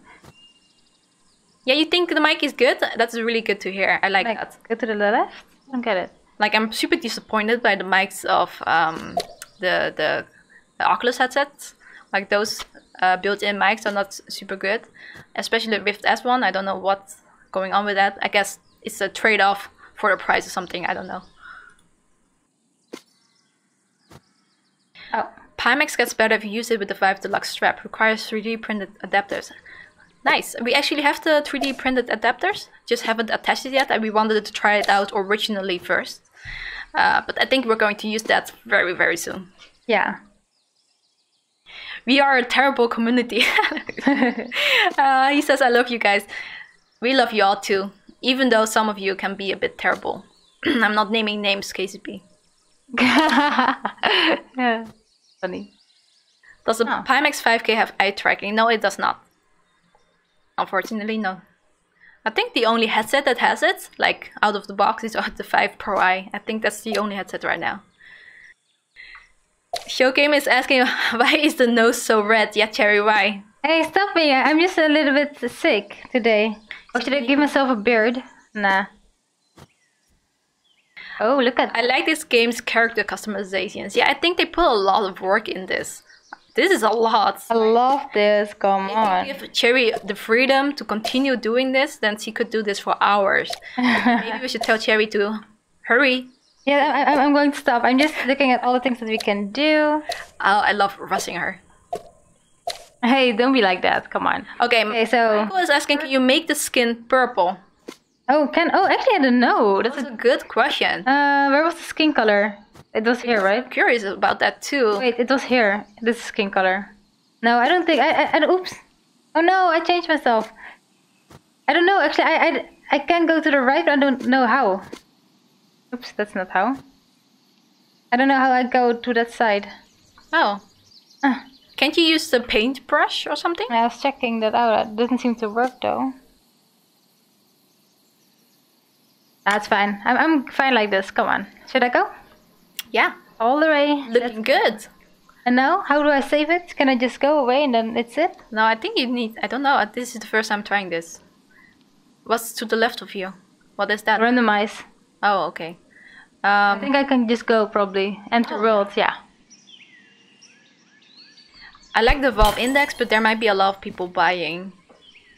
Yeah, you think the mic is good? That's really good to hear. I like, like that. Go to the left? I don't get it. Like, I'm super disappointed by the mics of um, the, the the Oculus headsets. Like, those uh, built-in mics are not super good. Especially the Rift S one. I don't know what's going on with that. I guess it's a trade-off for the price or something. I don't know. Oh. Pimax gets better if you use it with the Vive Deluxe Strap. Requires three D printed adapters. Nice. We actually have the three D printed adapters. Just haven't attached it yet, and we wanted to try it out originally first. Uh, but I think we're going to use that very, very soon. Yeah. We are a terrible community. uh, he says, I love you guys. We love you all too, even though some of you can be a bit terrible. I'm not naming names, K C P. Yeah. Funny. Does the oh. Pimax five K have eye tracking? No, it does not. Unfortunately, no. I think the only headset that has it, like out of the box, is the five Pro Eye. I think that's the only headset right now. Showgame is asking, why is the nose so red? Yeah, Cherry, why? Hey, stop me. I'm just a little bit sick today. Or should I give myself a beard? Nah. Oh, look at that. I like this game's character customizations. Yeah, I think they put a lot of work in this. This is a lot. I love this. Come on. If you give Cherry the freedom to continue doing this, then she could do this for hours. Maybe we should tell Cherry to hurry. Yeah, I, I'm going to stop. I'm just looking at all the things that we can do. Oh, I love rushing her. Hey, don't be like that. Come on. Okay. Okay, so Michael is asking, can you make the skin purple? Oh, can oh actually I don't know. That's, That's a, a good question. Uh, where was the skin color? It was here, right? I'm curious about that too. Wait, it was here. This is skin color. No, I don't think. I, I, I oops. Oh no, I changed myself. I don't know. Actually, I, I, I can go to the right, but I don't know how. Oops, that's not how. I don't know how I go to that side. Oh. Uh. Can't you use the paintbrush or something? I was checking that out. It doesn't seem to work though. That's fine. I'm, I'm fine like this. Come on. Should I go? Yeah, all the way. Looking good. And now, how do I save it? Can I just go away and then it's it? No, I think you need... I don't know. This is the first time trying this. What's to the left of you? What is that? Randomize. Oh, okay. Um, I think I can just go, probably. Enter world, yeah. I like the Valve Index, but there might be a lot of people buying.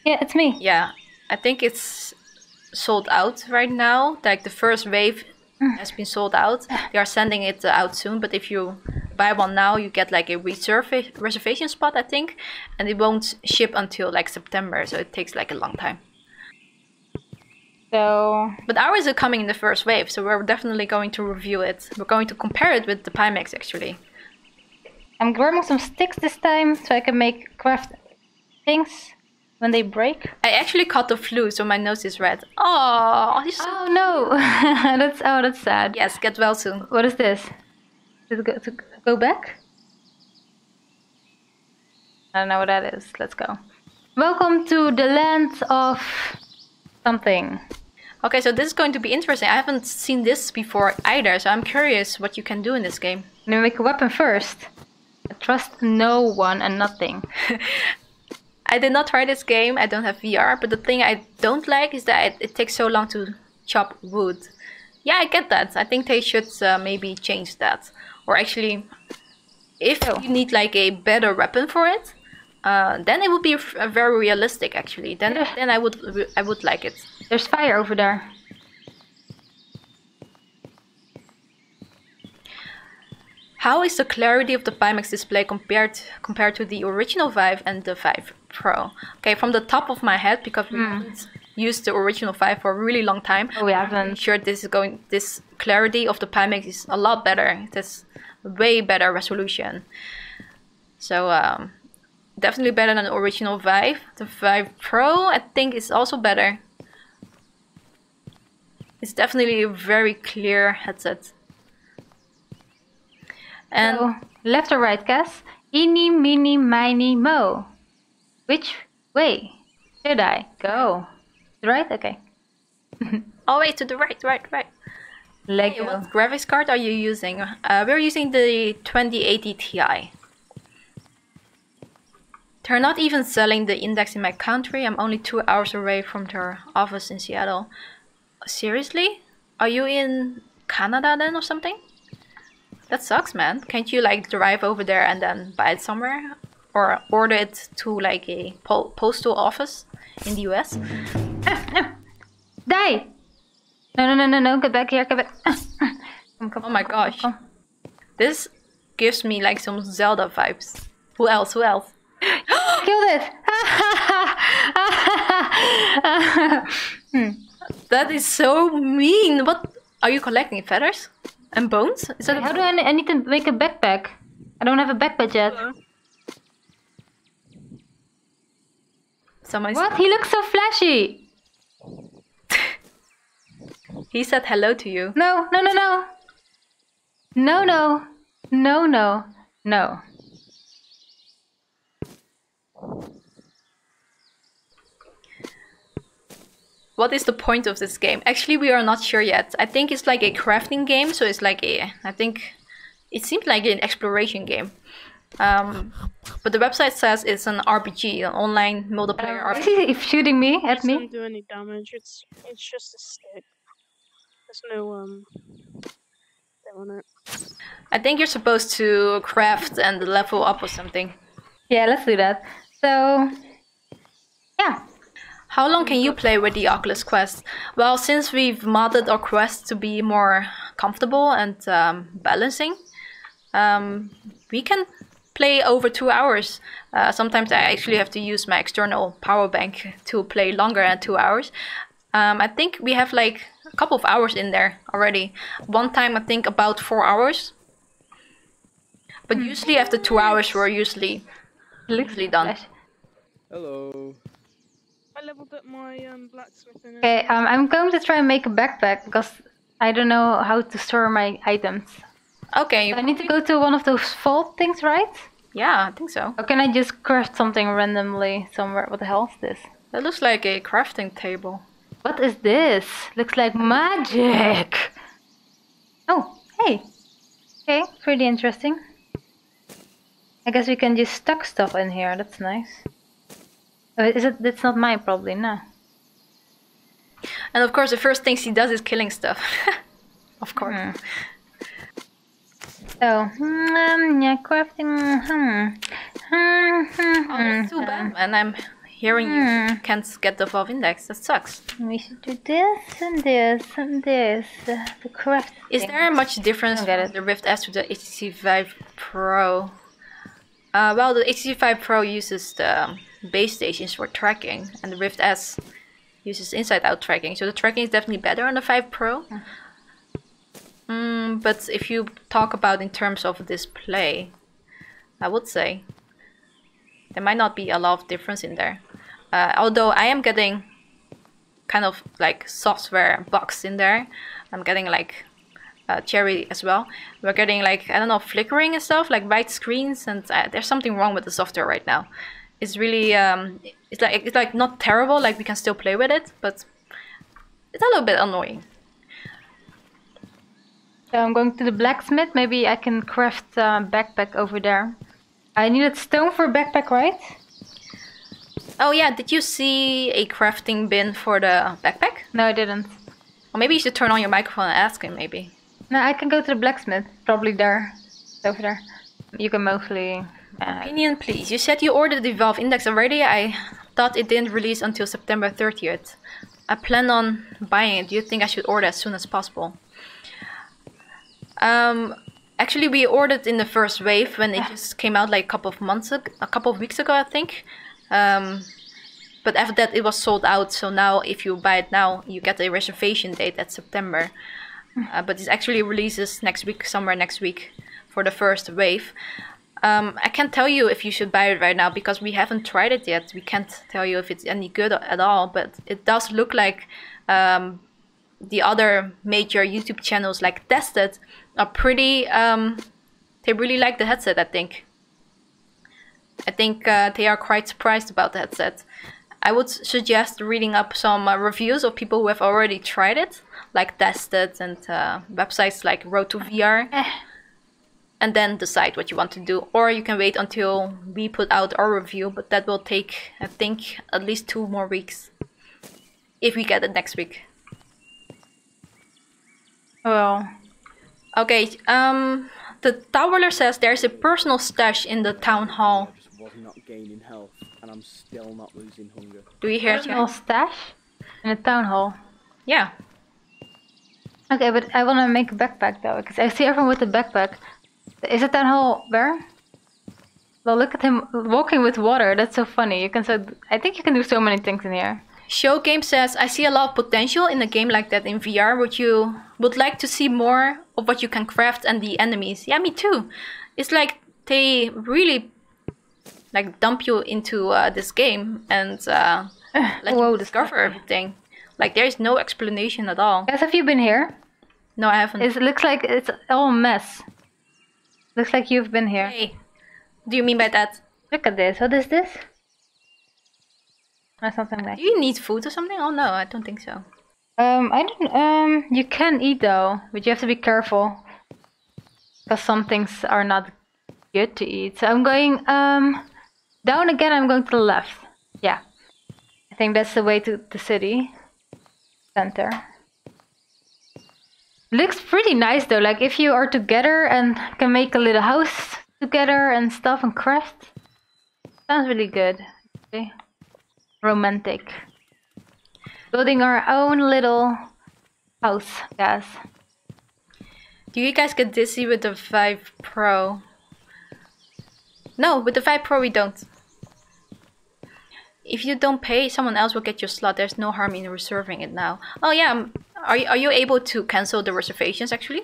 Yeah, it's me. Yeah, I think it's sold out right now. Like the first wave has been sold out. They are sending it out soon, but if you buy one now, you get like a reserva- reservation spot, I think, and it won't ship until like September, so it takes like a long time. So, but ours are coming in the first wave, so we're definitely going to review it. We're going to compare it with the Pimax, actually. I'm grabbing some sticks this time, so I can make craft things when they break. I actually caught the flu, so my nose is red. Oh, so oh no! that's oh, that's sad. Yes, get well soon. What is this? Did it go, to go back? I don't know what that is. Let's go. Welcome to the land of something. Okay, so this is going to be interesting. I haven't seen this before either, so I'm curious what you can do in this game. Let me make a weapon first. Trust no one and nothing. I did not try this game. I don't have V R, but the thing I don't like is that it, it takes so long to chop wood. Yeah, I get that. I think they should uh, maybe change that. Or actually, if oh. you need like a better weapon for it, uh, then it would be uh, very realistic. Actually, then yeah. then I would I would like it. There's fire over there. How is the clarity of the Pimax display compared compared to the original Vive and the Vive Pro? Okay, from the top of my head, because we mm. haven't used the original Vive for a really long time. Oh, we haven't. I'm sure this is going. This clarity of the Pimax is a lot better. It has way better resolution. So um, definitely better than the original Vive. The Vive Pro, I think, is also better. It's definitely a very clear headset. And so, left or right, guess? Eeny, meeny, miny, mo. Which way should I go? To the right? Okay. Always to the right, right, right. Lego. Hey, what graphics card are you using? Uh, we're using the twenty eighty Ti. They're not even selling the Index in my country. I'm only two hours away from their office in Seattle. Seriously? Are you in Canada then or something? That sucks, man. Can't you like drive over there and then buy it somewhere? Or order it to like a po postal office in the U S? Uh, no. Die! No, no, no, no, no. Get back here, get back. come, come, oh my come, gosh. Come, come. This gives me like some Zelda vibes. Who else? Who else? Killed it! hmm. That is so mean. What? Are you collecting feathers? And bones? Is that Wait, how do I, I need to make a backpack? I don't have a backpack yet. Uh-huh. Someone what? He looks so flashy! He said hello to you. No, no, no, no! No, no. No, no. No. What is the point of this game? Actually, we are not sure yet. I think it's like a crafting game, so it's like a... I think... It seems like an exploration game. Um, but the website says it's an R P G, an online multiplayer uh, R P G. Is he shooting me at me? It doesn't do any damage. It's, it's just a stick. There's no... um. on it. I think you're supposed to craft and level up or something. Yeah, let's do that. So... yeah. How long can you play with the Oculus Quest? Well, since we've modded our Quest to be more comfortable and um, balancing, um, we can play over two hours. Uh, sometimes I actually have to use my external power bank to play longer than two hours. Um, I think we have like a couple of hours in there already. One time I think about four hours. But usually after two hours we're usually, usually done. Hello. I leveled up my um, blacksmithing. Okay, um, I'm going to try and make a backpack because I don't know how to store my items. Okay. So I need to go to one of those vault things, right? Yeah, I think so. Or can I just craft something randomly somewhere? What the hell is this? That looks like a crafting table. What is this? Looks like magic. Oh, hey. Okay, pretty interesting. I guess we can just stuck stuff in here. That's nice. Is it, that's not mine, probably, no. And of course, the first thing she does is killing stuff. Of course. Mm. So, um, yeah, crafting. Hmm. Oh, that's too bad. And I'm hearing you can't get the Valve Index. That sucks. We should do this and this and this. Uh, the correct Is thing. There much difference from the Rift S to the H T C Vive Pro? Uh, well, the H T C Vive Pro uses the base stations for tracking, and the Rift S uses inside-out tracking. So the tracking is definitely better on the Vive Pro. Mm. Mm, but if you talk about in terms of display, I would say there might not be a lot of difference in there. Uh, although I am getting kind of like software bugs in there. I'm getting like uh, Cherry as well. We're getting like, I don't know, flickering and stuff, like white screens, and uh, there's something wrong with the software right now. It's really, um, it's like it's like not terrible, like we can still play with it, but it's a little bit annoying. So I'm going to the blacksmith. Maybe I can craft a uh, backpack over there. I needed stone for a backpack, right? Oh yeah, did you see a crafting bin for the backpack? No, I didn't. Or maybe you should turn on your microphone and ask him, maybe. No, I can go to the blacksmith. Probably there. It's over there. You can mostly... Uh, Opinion, please. You said you ordered the Valve Index already. I thought it didn't release until September thirtieth. I plan on buying it. Do you think I should order as soon as possible? Um... Actually, we ordered in the first wave when it just came out like a couple of months ago, a couple of weeks ago, I think. Um, but after that, it was sold out. So now, if you buy it now, you get a reservation date at September. Uh, but it actually releases next week, somewhere next week, for the first wave. Um, I can't tell you if you should buy it right now because we haven't tried it yet. We can't tell you if it's any good at all. But it does look like um, the other major YouTube channels like tested. Are pretty, um, they really like the headset, I think. I think uh, they are quite surprised about the headset. I would suggest reading up some uh, reviews of people who have already tried it, like tested and uh, websites like Road to V R, and then decide what you want to do. Or you can wait until we put out our review, but that will take, I think, at least two more weeks, if we get it next week. Well. Okay, um, the Toweler says there's a personal stash in the town hall. I just was not gaining health, and I'm still not losing hunger. Do you hear that? Personal stash in the town hall? Yeah. Okay, but I want to make a backpack though, because I see everyone with a backpack. Is the town hall there? Well, look at him walking with water. That's so funny. You can so I think you can do so many things in here. Show Game says, I see a lot of potential in a game like that in V R. Would you would like to see more of what you can craft and the enemies? Yeah, me too. It's like they really like dump you into uh, this game and uh, let Whoa, you discover everything. Like there is no explanation at all. Guys, have you been here? No, I haven't. It looks like it's all a mess. Looks like you've been here. Hey, do you mean by that? Look at this. What is this? Or something like. Do you need food or something? Oh no, I don't think so. Um, I don't. Um, you can eat though, but you have to be careful because some things are not good to eat. So I'm going um down again. I'm going to the left. Yeah, I think that's the way to the city center. Looks pretty nice though. Like if you are together and can make a little house together and stuff and craft, sounds really good. Okay. Romantic. Building our own little house, guys. Do you guys get dizzy with the Vive Pro? No, with the Vive Pro we don't. If you don't pay, someone else will get your slot. There's no harm in reserving it now. Oh yeah, are you, are you able to cancel the reservations actually?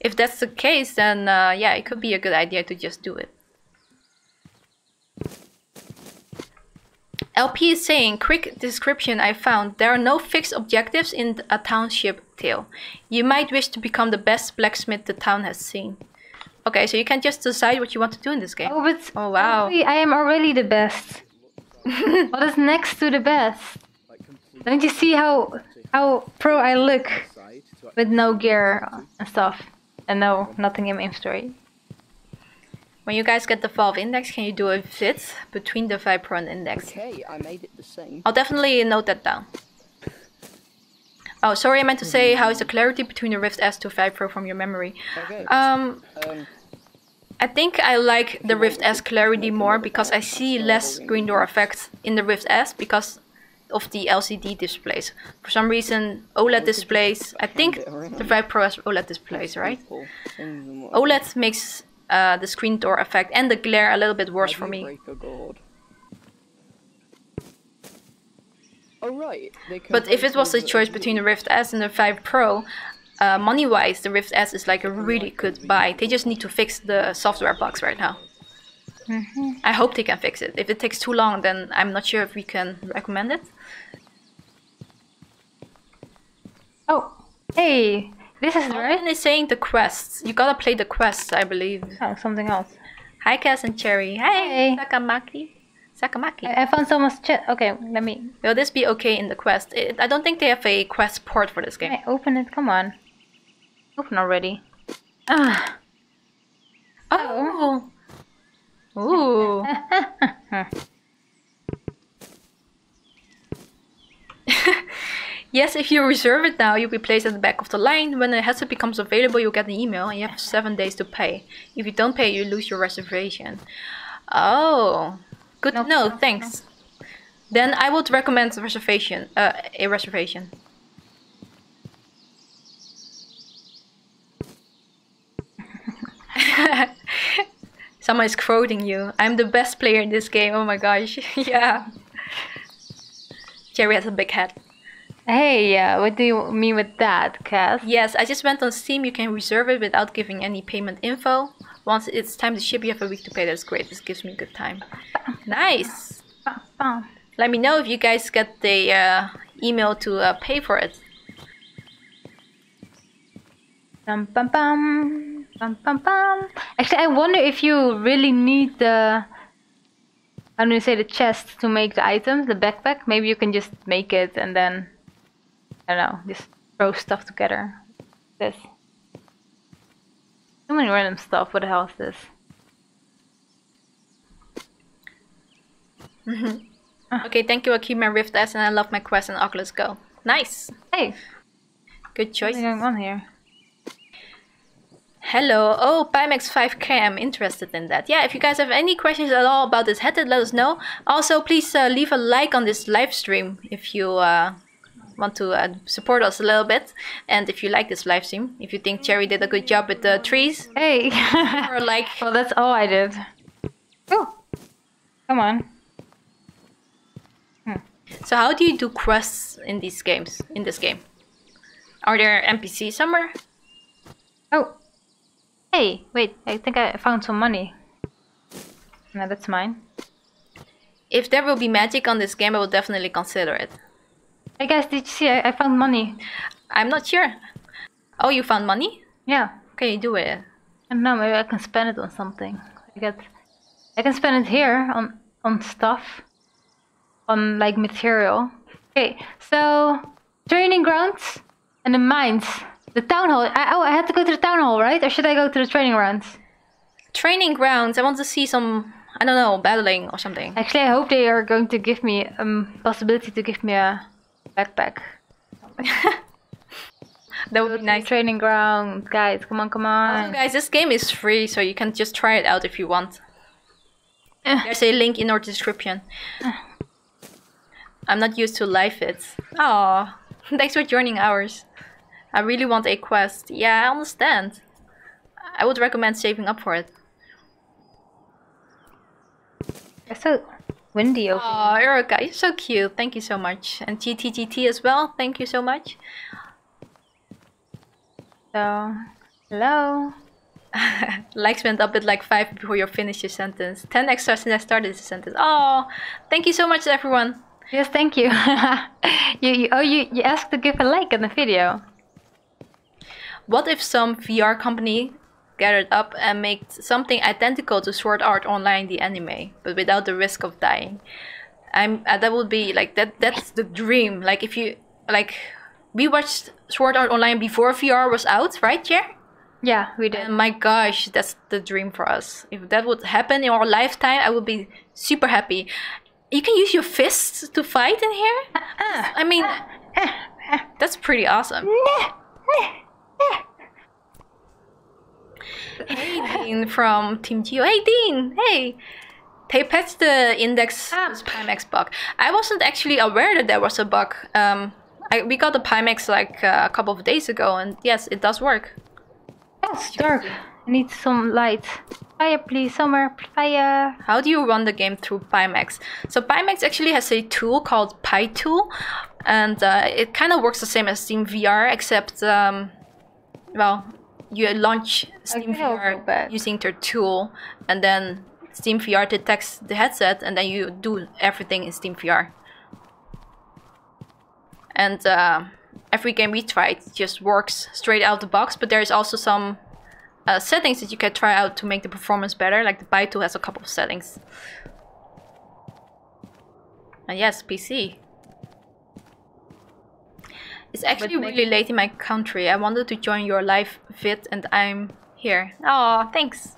If that's the case, then uh, yeah, it could be a good idea to just do it. L P is saying, quick description I found, there are no fixed objectives in a Township Tale. You might wish to become the best blacksmith the town has seen. Okay, so you can just decide what you want to do in this game. Oh, but oh wow. Already, I am already the best. What is next to the best? Don't you see how how pro I look? With no gear and stuff. And no, nothing in my inventory. When you guys get the Valve Index, can you do a fit between the Vive Pro and Index? Okay, I made it the same. I'll definitely note that down. Oh, sorry, I meant to say, how is the clarity between the Rift S to Vive Pro from your memory? Okay. Um, um, I think I like the Rift S clarity more because I see less green door effect in the Rift S because of the L C D displays. For some reason, OLED displays, I think the Vive Pro has OLED displays, right? OLED makes uh, the screen door effect and the glare a little bit worse for me. But if it was a choice between the Rift S and the Vive Pro, Uh, money-wise, the Rift S is like a really good buy. They just need to fix the software bugs right now. Mm-hmm. I hope they can fix it. If it takes too long, then I'm not sure if we can recommend it. Oh, hey, this is right. And it's saying the quests. You gotta play the quests, I believe. Oh, something else. Hi, Cass and Cherry. Hi, Sakamaki. Sakamaki. I, I found someone's chat. Okay, let me. Will this be okay in the quest? It, I don't think they have a quest port for this game. Hey, open it. Come on. Open already. Ah. Oh. Ooh. Yes, if you reserve it now, you'll be placed at the back of the line. When the headset becomes available, you'll get an email and you have seven days to pay. If you don't pay, you lose your reservation. Oh. Good. No, no, no thanks. No. Then I would recommend a reservation. Uh, a reservation. Someone is quoting you. I'm the best player in this game. Oh my gosh. Yeah. Jerry has a big head. Hey, uh, what do you mean with that, Cass? Yes, I just went on Steam. You can reserve it without giving any payment info. Once it's time to ship, you have a week to pay. That's great. This gives me good time. Nice. Let me know if you guys get the uh, email to uh, pay for it. Bum, bum, bum. Bum, bum, bum. Actually, I wonder if you really need the... How do you say the chest to make the items, the backpack? Maybe you can just make it and then... I don't know, just throw stuff together. This. So many random stuff. What the hell is this? Mm-hmm. uh. Okay, thank you. I keep my Rift S and I love my Quest and Oculus Go. Nice. Hey. Good choice. What's going on here? Hello. Oh, Pimax five K. I'm interested in that. Yeah, if you guys have any questions at all about this headset, let us know. Also, please uh, leave a like on this live stream if you... Uh, want to uh, support us a little bit, and if you like this live stream, if you think Cherry did a good job with the trees, hey, or like, well, that's all I did. Oh, come on. Hmm. So, how do you do quests in these games? In this game, are there N P Cs somewhere? Oh, hey, wait! I think I found some money. No, that's mine. If there will be magic on this game, I will definitely consider it. Hey guys, did you see? I, I found money. I'm not sure. Oh, you found money? Yeah. Can you do it? I don't know. Maybe I can spend it on something. I get. I can spend it here on on stuff, on like material. Okay. So training grounds and the mines, the town hall. I, oh, I had to go to the town hall, right? Or should I go to the training grounds? Training grounds. I want to see some. I don't know, battling or something. Actually, I hope they are going to give me um possibility to give me a. Backpack. That would be nice. Training ground, guys. Come on, come on. Also, guys, this game is free, so you can just try it out if you want. There's a link in our description. I'm not used to live fits. Oh, thanks for joining ours. I really want a quest. Yeah, I understand. I would recommend saving up for it. So. Windy over. Oh, Erica, you're so cute. Thank you so much. And G T G T as well. Thank you so much. So, hello. Likes went up at like five before you finish your sentence. ten extra since I started the sentence. Oh, thank you so much, everyone. Yes, thank you. you, you oh, you, you asked to give a like on the video. What if some V R company gathered up and make something identical to Sword Art Online, the anime, but without the risk of dying? I'm uh, that would be like that. That's the dream. Like if you like, we watched Sword Art Online before V R was out, right, Jer? Yeah, we did. And my gosh, that's the dream for us. If that would happen in our lifetime, I would be super happy. You can use your fists to fight in here. Uh, I mean, uh, uh, uh, that's pretty awesome. Uh, uh, uh. Aiden from Team Geo. Hey, Dean! Hey! They patched the Index ah. Pimax bug. I wasn't actually aware that there was a bug. Um, I, we got the Pimax like uh, a couple of days ago, and yes, it does work. Oh, it's dark. I need some light. Fire, please. Somewhere, fire. How do you run the game through Pimax? So Pimax actually has a tool called PiTool, and uh, it kind of works the same as Steam V R, except um, well, you launch Steam V R using their tool, and then Steam V R detects the headset, and then you do everything in Steam V R. And uh, every game we tried just works straight out the box, but there is also some uh, settings that you can try out to make the performance better, like the PiTool has a couple of settings. And yes, P C. It's actually really late in my country. I wanted to join your live vid and I'm here. Oh, thanks.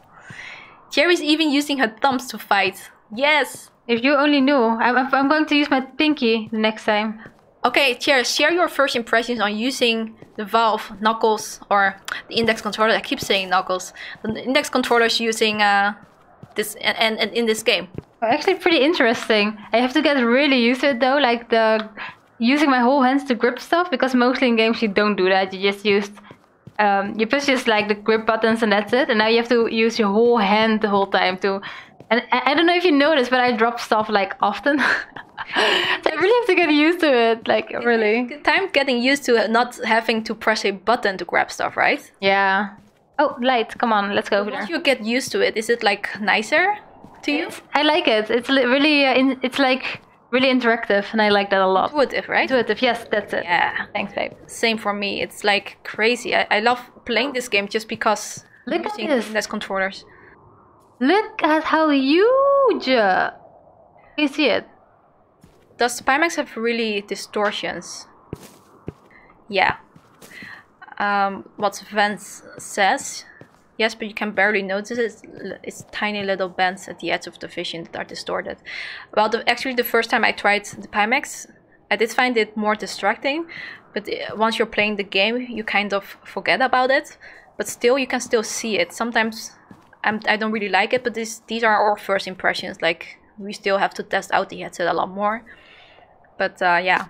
Jerry's even using her thumbs to fight. Yes! If you only knew. I'm, I'm going to use my pinky the next time. Okay, Jerry, share your first impressions on using the Valve Knuckles or the Index controller. I keep saying Knuckles. The Index controllers using uh, this and, and in this game. Actually, pretty interesting. I have to get really used to it though, like the using my whole hands to grip stuff, because mostly in games you don't do that. You just use. Um, you push just like the grip buttons and that's it, and now you have to use your whole hand the whole time to. And I, I don't know if you noticed, but I drop stuff like often. So I really have to get used to it, like really. Good time getting used to not having to press a button to grab stuff, right? Yeah. Oh, light! Come on, let's go over there. Once you get used to it, is it like nicer to you? It's, I like it. It's really, uh, in, it's like really interactive, and I like that a lot. Intuitive, right? Intuitive, yes, that's it. Yeah. Thanks, babe. Same for me. It's like crazy. I, I love playing this game just because look at this. Index controllers. Look at how huge! You see it? Does the Pimax have really distortions? Yeah. Um, what Vance says. Yes, but you can barely notice it. It's, it's tiny little bands at the edge of the vision that are distorted. Well, the, actually the first time I tried the Pimax, I did find it more distracting. But once you're playing the game, you kind of forget about it. But still, you can still see it. Sometimes I'm, I don't really like it, but this, these are our first impressions. Like, we still have to test out the headset a lot more. But uh, yeah.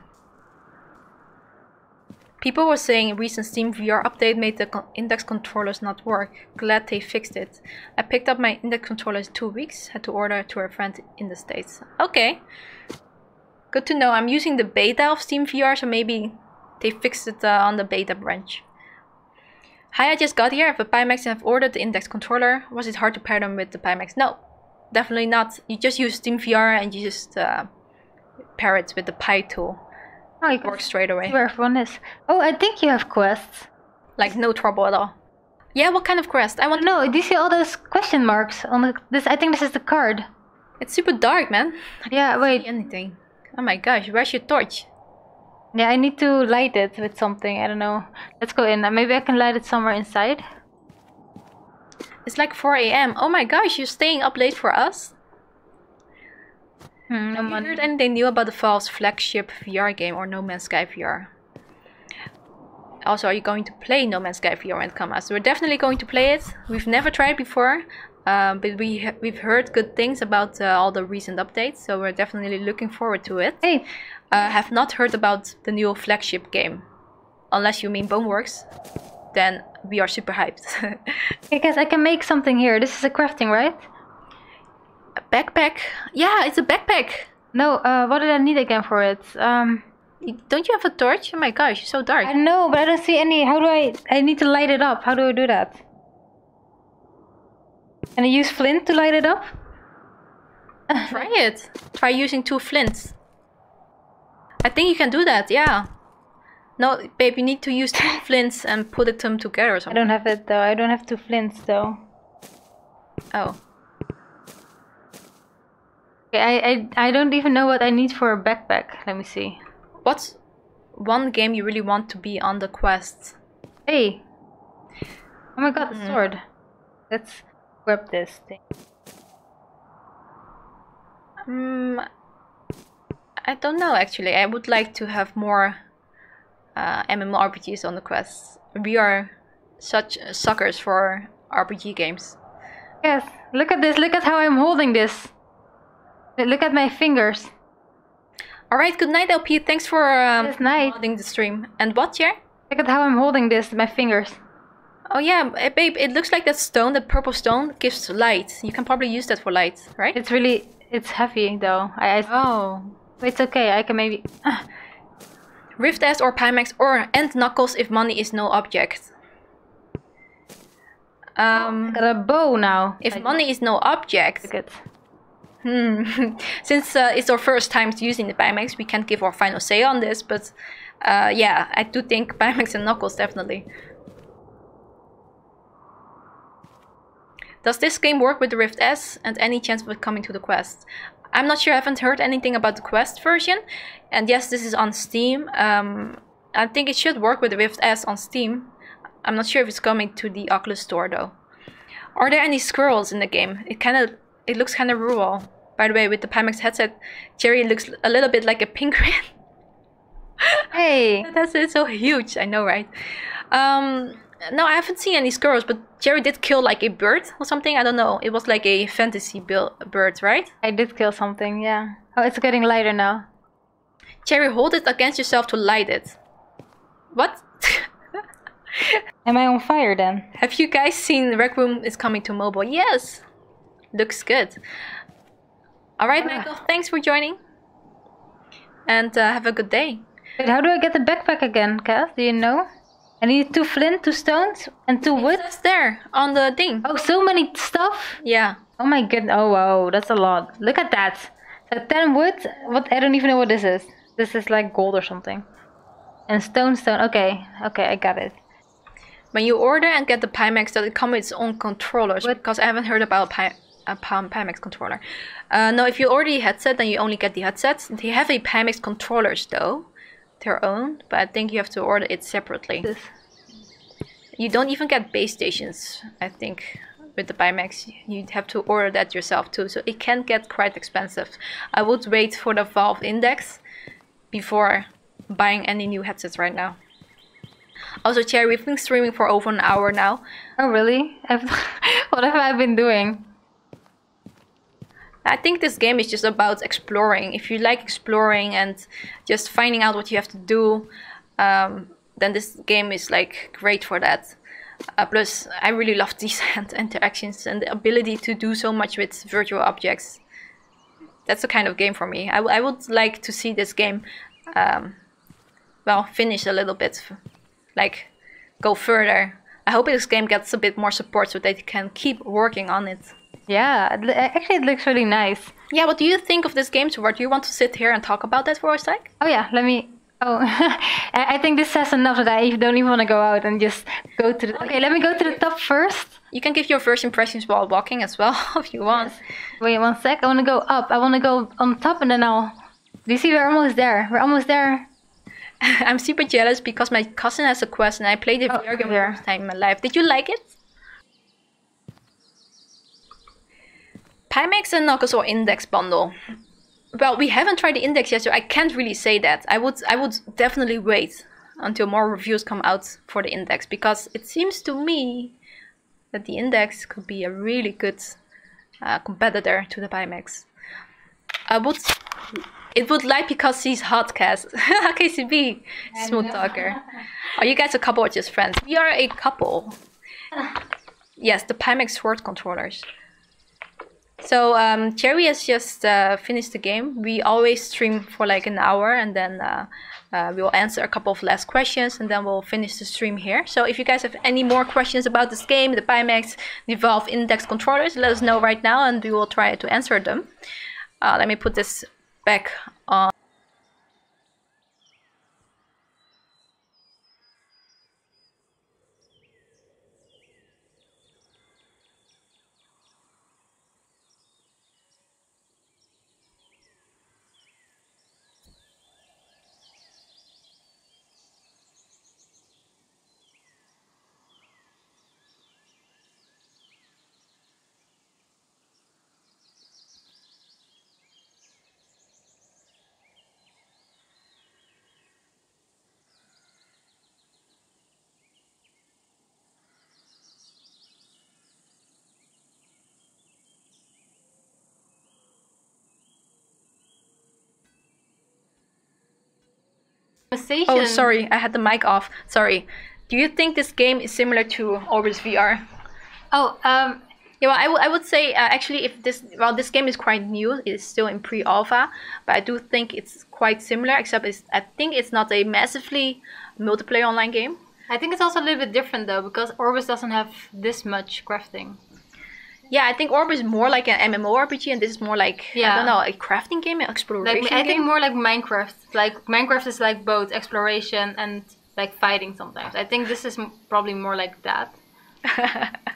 People were saying recent Steam V R update made the con index controllers not work. Glad they fixed it. I picked up my index controllers two weeks. Had to order to a friend in the States. Okay. Good to know. I'm using the beta of Steam V R, so maybe they fixed it uh, on the beta branch. Hi, I just got here. I have a Pimax and I've ordered the index controller. Was it hard to pair them with the Pimax? No, definitely not. You just use Steam V R and you just uh, pair it with the PiTool. Oh, you work straight away. Where everyone is. Oh, I think you have quests. Like no trouble at all. Yeah, what kind of quest? I want. No, do you see all those question marks on the, this? I think this is the card. It's super dark, man. I yeah, can't wait. See anything? Oh my gosh, where's your torch? Yeah, I need to light it with something. I don't know. Let's go in. Maybe I can light it somewhere inside. It's like four A M Oh my gosh, you're staying up late for us. Hmm, have you heard anything new about the Valve's flagship V R game or No Man's Sky V R? Also, are you going to play No Man's Sky V R when it comes out? So we're definitely going to play it. We've never tried before, uh, but we ha we've heard good things about uh, all the recent updates, so we're definitely looking forward to it. Hey, uh, have not heard about the new flagship game, unless you mean Boneworks. Then we are super hyped. I guess I can make something here. This is a crafting, right? A backpack? Yeah, it's a backpack. No, uh, what did I need again for it? Um, don't you have a torch? Oh my gosh, it's so dark. I know, but I don't see any. How do I? I need to light it up. How do I do that? Can I use flint to light it up? Try it. Try using two flints. I think you can do that. Yeah. No, babe, you need to use two flints and put them together or something. I don't have it though. I don't have two flints though. Oh. I, I, I don't even know what I need for a backpack. Let me see. What's one game you really want to be on the quest? Hey! Oh my god, mm. the sword. Let's grab this thing. Um, I don't know actually. I would like to have more uh, M M O R P Gs on the quest. We are such suckers for R P G games. Yes, look at this. Look at how I'm holding this. Look at my fingers. Alright, good night, L P. Thanks for um, holding the stream. And what, yeah? Look at how I'm holding this, my fingers. Oh yeah, babe, it looks like that stone, that purple stone, gives light. You can probably use that for light, right? It's really... It's heavy, though. I, I oh. It's okay, I can maybe... Rift S or Pimax or and Knuckles if money is no object. Um, I got a bow now. If I money know. is no object... Look at. Hmm. Since uh, it's our first time using the Pimax, we can't give our final say on this, but uh, yeah, I do think Pimax and Knuckles, definitely. Does this game work with the Rift S and any chance of it coming to the Quest? I'm not sure, I haven't heard anything about the Quest version. And yes, this is on Steam. Um, I think it should work with the Rift S on Steam. I'm not sure if it's coming to the Oculus Store though. Are there any squirrels in the game? It kind of... It looks kind of rural. By the way, with the Pimax headset, Jerry looks a little bit like a penguin. Hey! That's it's so huge, I know, right? Um, no, I haven't seen any squirrels, but Jerry did kill like a bird or something. I don't know. It was like a fantasy build bird, right? I did kill something, yeah. Oh, it's getting lighter now. Jerry, hold it against yourself to light it. What? Am I on fire then? Have you guys seen Rec Room is coming to mobile? Yes! Looks good. Alright, ah. Michael, thanks for joining. And uh, have a good day. Wait, how do I get the backpack again, Cass? Do you know? I need two flint, two stones, and two wood. That's there, on the thing. Oh, so many stuff? Yeah. Oh my goodness. Oh, wow, that's a lot. Look at that. So ten wood. What? I don't even know what this is. This is like gold or something. And stone, stone. Okay, okay, I got it. When you order and get the Pimax, does it come with its own controllers? What? Because I haven't heard about Pimax. A Pimax controller. Uh, no, if you already headset, then you only get the headsets. They have a Pimax controllers though, their own, but I think you have to order it separately. This. You don't even get base stations, I think, with the Pimax. You'd have to order that yourself too, so it can get quite expensive. I would wait for the Valve Index before buying any new headsets right now. Also, Cherry, we've been streaming for over an hour now. Oh, really? I've what have I been doing? I think this game is just about exploring. If you like exploring and just finding out what you have to do, um, then this game is like great for that. Uh, plus, I really love these hand interactions and the ability to do so much with virtual objects. That's the kind of game for me. I, I would like to see this game, um, well, finish a little bit, like go further. I hope this game gets a bit more support so they can keep working on it. Yeah, actually it looks really nice. Yeah, what do you think of this game, Sword? Do you want to sit here and talk about that for a sec? Oh yeah, let me... Oh, I think this says enough that I don't even want to go out and just go to the... Okay, okay, let me go to the top first. You can give your first impressions while walking as well, if you want. Yes. Wait one sec, I want to go up. I want to go on top and then I'll... Do you see we're almost there? We're almost there. I'm super jealous because my cousin has a Quest and I played it oh, V R game for the first time in my life. Did you like it? Pimax and Knuckles or Index bundle? Well, we haven't tried the Index yet, so I can't really say that. I would I would definitely wait until more reviews come out for the Index, because it seems to me that the Index could be a really good uh, competitor to the Pimax. I would... It would like because she's hot, Cass. K C B, smooth talker. Are you guys a couple or just friends? We are a couple. Yes, the Pimax Sword controllers. So, um, Jerry has just uh, finished the game. We always stream for like an hour and then uh, uh, we'll answer a couple of last questions and then we'll finish the stream here. So, if you guys have any more questions about this game, the Pimax, the Valve Index controllers, let us know right now and we will try to answer them. Uh, let me put this back on. conversation. Oh, sorry, I had the mic off. Sorry. Do you think this game is similar to Orbus V R? Oh, um, yeah. Well, I would I would say uh, actually, if this well, this game is quite new. It's still in pre-alpha, but I do think it's quite similar. Except it's I think it's not a massively multiplayer online game. I think it's also a little bit different though, because Orbus doesn't have this much crafting. Yeah, I think Orbus is more like an M M O R P G, and this is more like, yeah. I don't know, a crafting game, an exploration like, I game? think more like Minecraft. Like, Minecraft is like both exploration and like fighting sometimes. I think this is m probably more like that.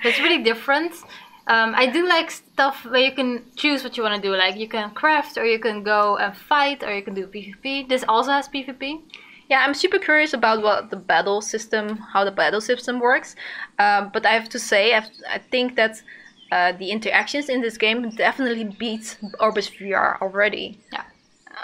It's really different. Um, I do like stuff where you can choose what you want to do. Like, you can craft, or you can go and fight, or you can do PvP. This also has PvP. Yeah, I'm super curious about what the battle system, how the battle system works. Um, but I have to say, I, have, I think that... Uh, the interactions in this game definitely beats Orbus V R already. Yeah,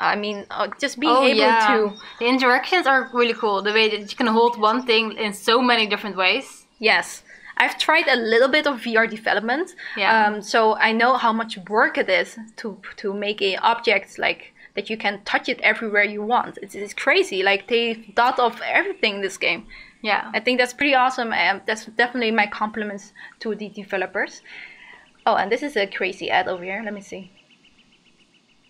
I mean, uh, just being oh, able yeah. to... The interactions are really cool. The way that you can hold one thing in so many different ways. Yes. I've tried a little bit of V R development. Yeah. Um, so I know how much work it is to, to make an object like that you can touch it everywhere you want. It's, it's crazy. Like, they've thought of everything in this game. Yeah. I think that's pretty awesome. And that's definitely my compliments to the developers. Oh, and this is a crazy ad over here. Let me see.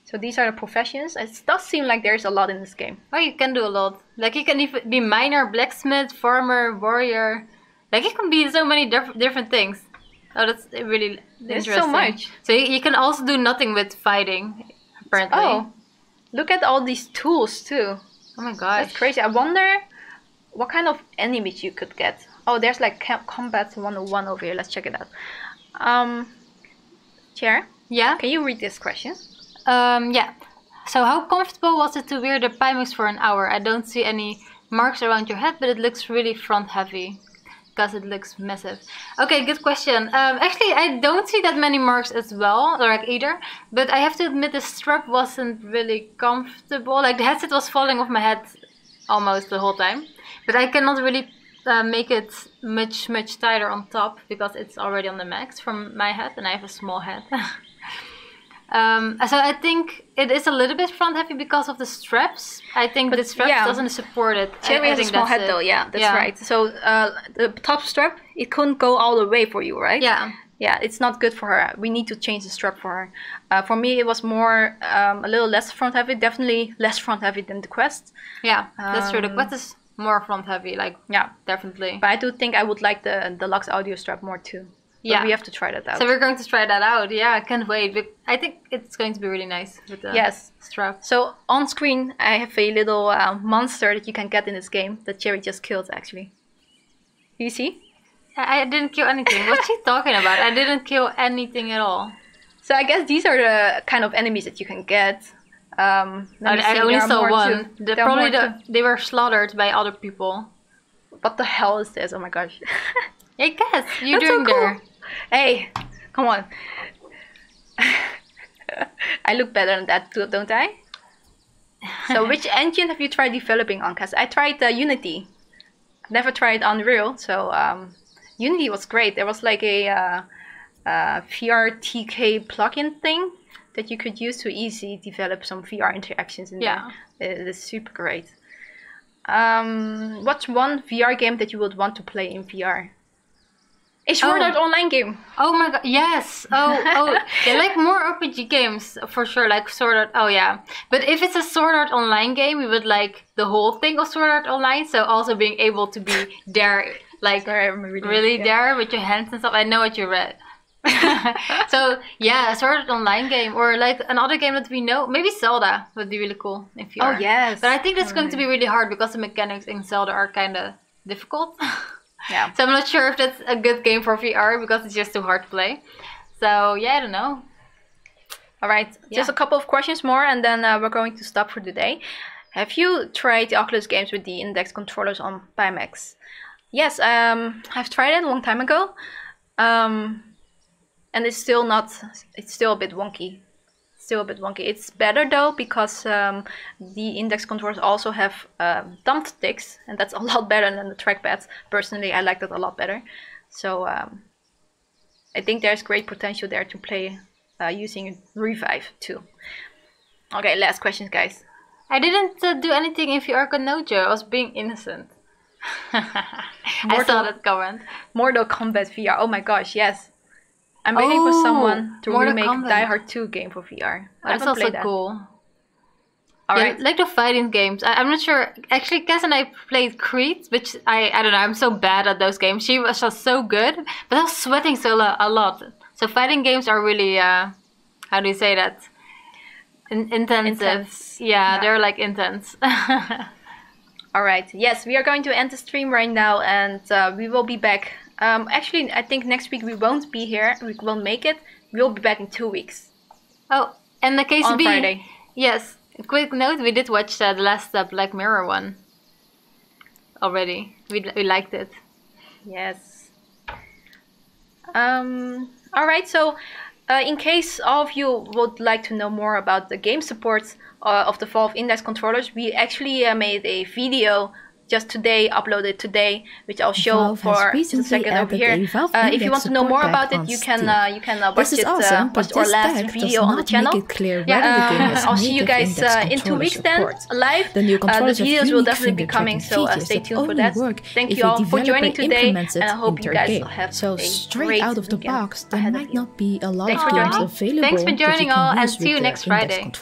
So these are the professions. It does seem like there's a lot in this game. Oh, you can do a lot. Like, you can even be miner, blacksmith, farmer, warrior. Like, you can be so many diff different things. Oh, that's really there's interesting. There's so much. So you, you can also do nothing with fighting, apparently. Oh, look at all these tools, too. Oh my gosh. That's crazy. I wonder what kind of enemies you could get. Oh, there's like Combat one oh one over here. Let's check it out. Um... Chair? Yeah. Can you read this question? Um, yeah. So how comfortable was it to wear the Pimax for an hour? I don't see any marks around your head, but it looks really front heavy because it looks massive. Okay, good question. Um, actually, I don't see that many marks as well, or like either. But I have to admit the strap wasn't really comfortable. Like, the headset was falling off my head almost the whole time. But I cannot really Uh, make it much much tighter on top because it's already on the max from my head, and I have a small head. um, so I think it is a little bit front heavy because of the straps. I think but the straps yeah. doesn't support it. Cherry has a small head it. though, yeah, that's yeah. right. So uh, the top strap, it couldn't go all the way for you, right? Yeah. Yeah, it's not good for her. We need to change the strap for her. Uh, for me, it was more, um, a little less front heavy, definitely less front heavy than the Quest. Yeah, um, that's true. The Quest is more front heavy, like, yeah, definitely. But I do think I would like the Deluxe Audio Strap more too. But yeah, we have to try that out. So we're going to try that out. Yeah, I can't wait. But I think it's going to be really nice with the yes. strap. So on screen, I have a little uh, monster that you can get in this game that Cherry just killed, actually. Do you see? I, I didn't kill anything. What's she talking about? I didn't kill anything at all. So I guess these are the kind of enemies that you can get. Um, I, I only saw one. The, probably the, they were slaughtered by other people. What the hell is this? Oh my gosh. I guess. You're doing so cool. there. Hey, come on. I look better than that, don't I? So which engine have you tried developing on, Cass? I tried uh, Unity. Never tried Unreal. So um, Unity was great. There was like a uh, uh, V R T K plugin thing that you could use to easily develop some V R interactions in yeah. there. It is super great. Um, what's one V R game that you would want to play in V R? A Sword Art Online game. Oh my god, yes. Oh, oh. They like more R P G games for sure, like Sword Art. Oh yeah. But if it's a Sword Art Online game, we would like the whole thing of Sword Art Online. So also being able to be there, like Sorry, reading, really yeah. there with your hands and stuff. I know what you read. So yeah, a sort of online game or like another game that we know, maybe Zelda would be really cool if you. Oh yes. But I think that's oh, going right. to be really hard because the mechanics in Zelda are kind of difficult. Yeah. So I'm not sure if that's a good game for V R because it's just too hard to play. So yeah, I don't know. All right, yeah. just a couple of questions more, and then uh, we're going to stop for today. Have you tried the Oculus games with the Index controllers on Pimax? Yes, um, I've tried it a long time ago. Um. And it's still not, it's still a bit wonky. Still a bit wonky. It's better though because um, the Index controllers also have uh, thumb sticks, and that's a lot better than the trackpads. Personally, I like that a lot better. So um, I think there's great potential there to play uh, using Revive too. Okay, last question, guys. I didn't uh, do anything in V R Kanojo. I was being innocent. I saw that comment. Mortal Kombat V R. Oh my gosh, yes. I'm waiting oh, for someone to Mortal remake Kombat. Die Hard two game for V R. I That's also that. cool. Alright. Yeah, like the fighting games. I, I'm not sure. Actually, Cass and I played Creed, which I, I don't know. I'm so bad at those games. She was just so good, but I was sweating so lo a lot. So fighting games are really, uh, how do you say that? In intensive. Intense. Yeah, yeah, they're like intense. Alright, yes, we are going to end the stream right now, and uh, we will be back. Um, actually, I think next week we won't be here. We won't make it. We'll be back in two weeks. Oh, and the K C B. On Friday. Yes. Quick note: we did watch uh, the last uh, Black Mirror one. Already, we we liked it. Yes. Um. All right. So, uh, in case all of you would like to know more about the game support uh, of the Valve Index controllers, we actually uh, made a video. Just today, uploaded today, which I'll show Valve for a second over here. Uh, if you want to know more about it, you can uh, you can uh, watch it awesome, uh, watch our last video on the channel. Clear yeah, the uh, I'll see you guys uh, in two weeks support. then live. The, uh, the videos will definitely be coming, so uh, stay tuned for that. Thank you all for joining today, and I hope you guys have so a straight out of the box. There might not be a lot of games available. Thanks for joining all, and see you next Friday.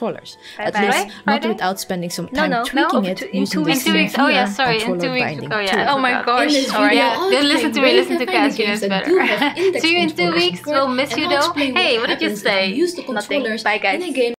At least not without spending some time tweaking it using the Steam V R. In two weeks. Oh yeah. Oh my gosh. Alright. Yeah. Then listen to me. Listen to Cass. You know it's better. See you in two weeks. We'll miss you though. Hey, what did you say? Nothing. Bye guys.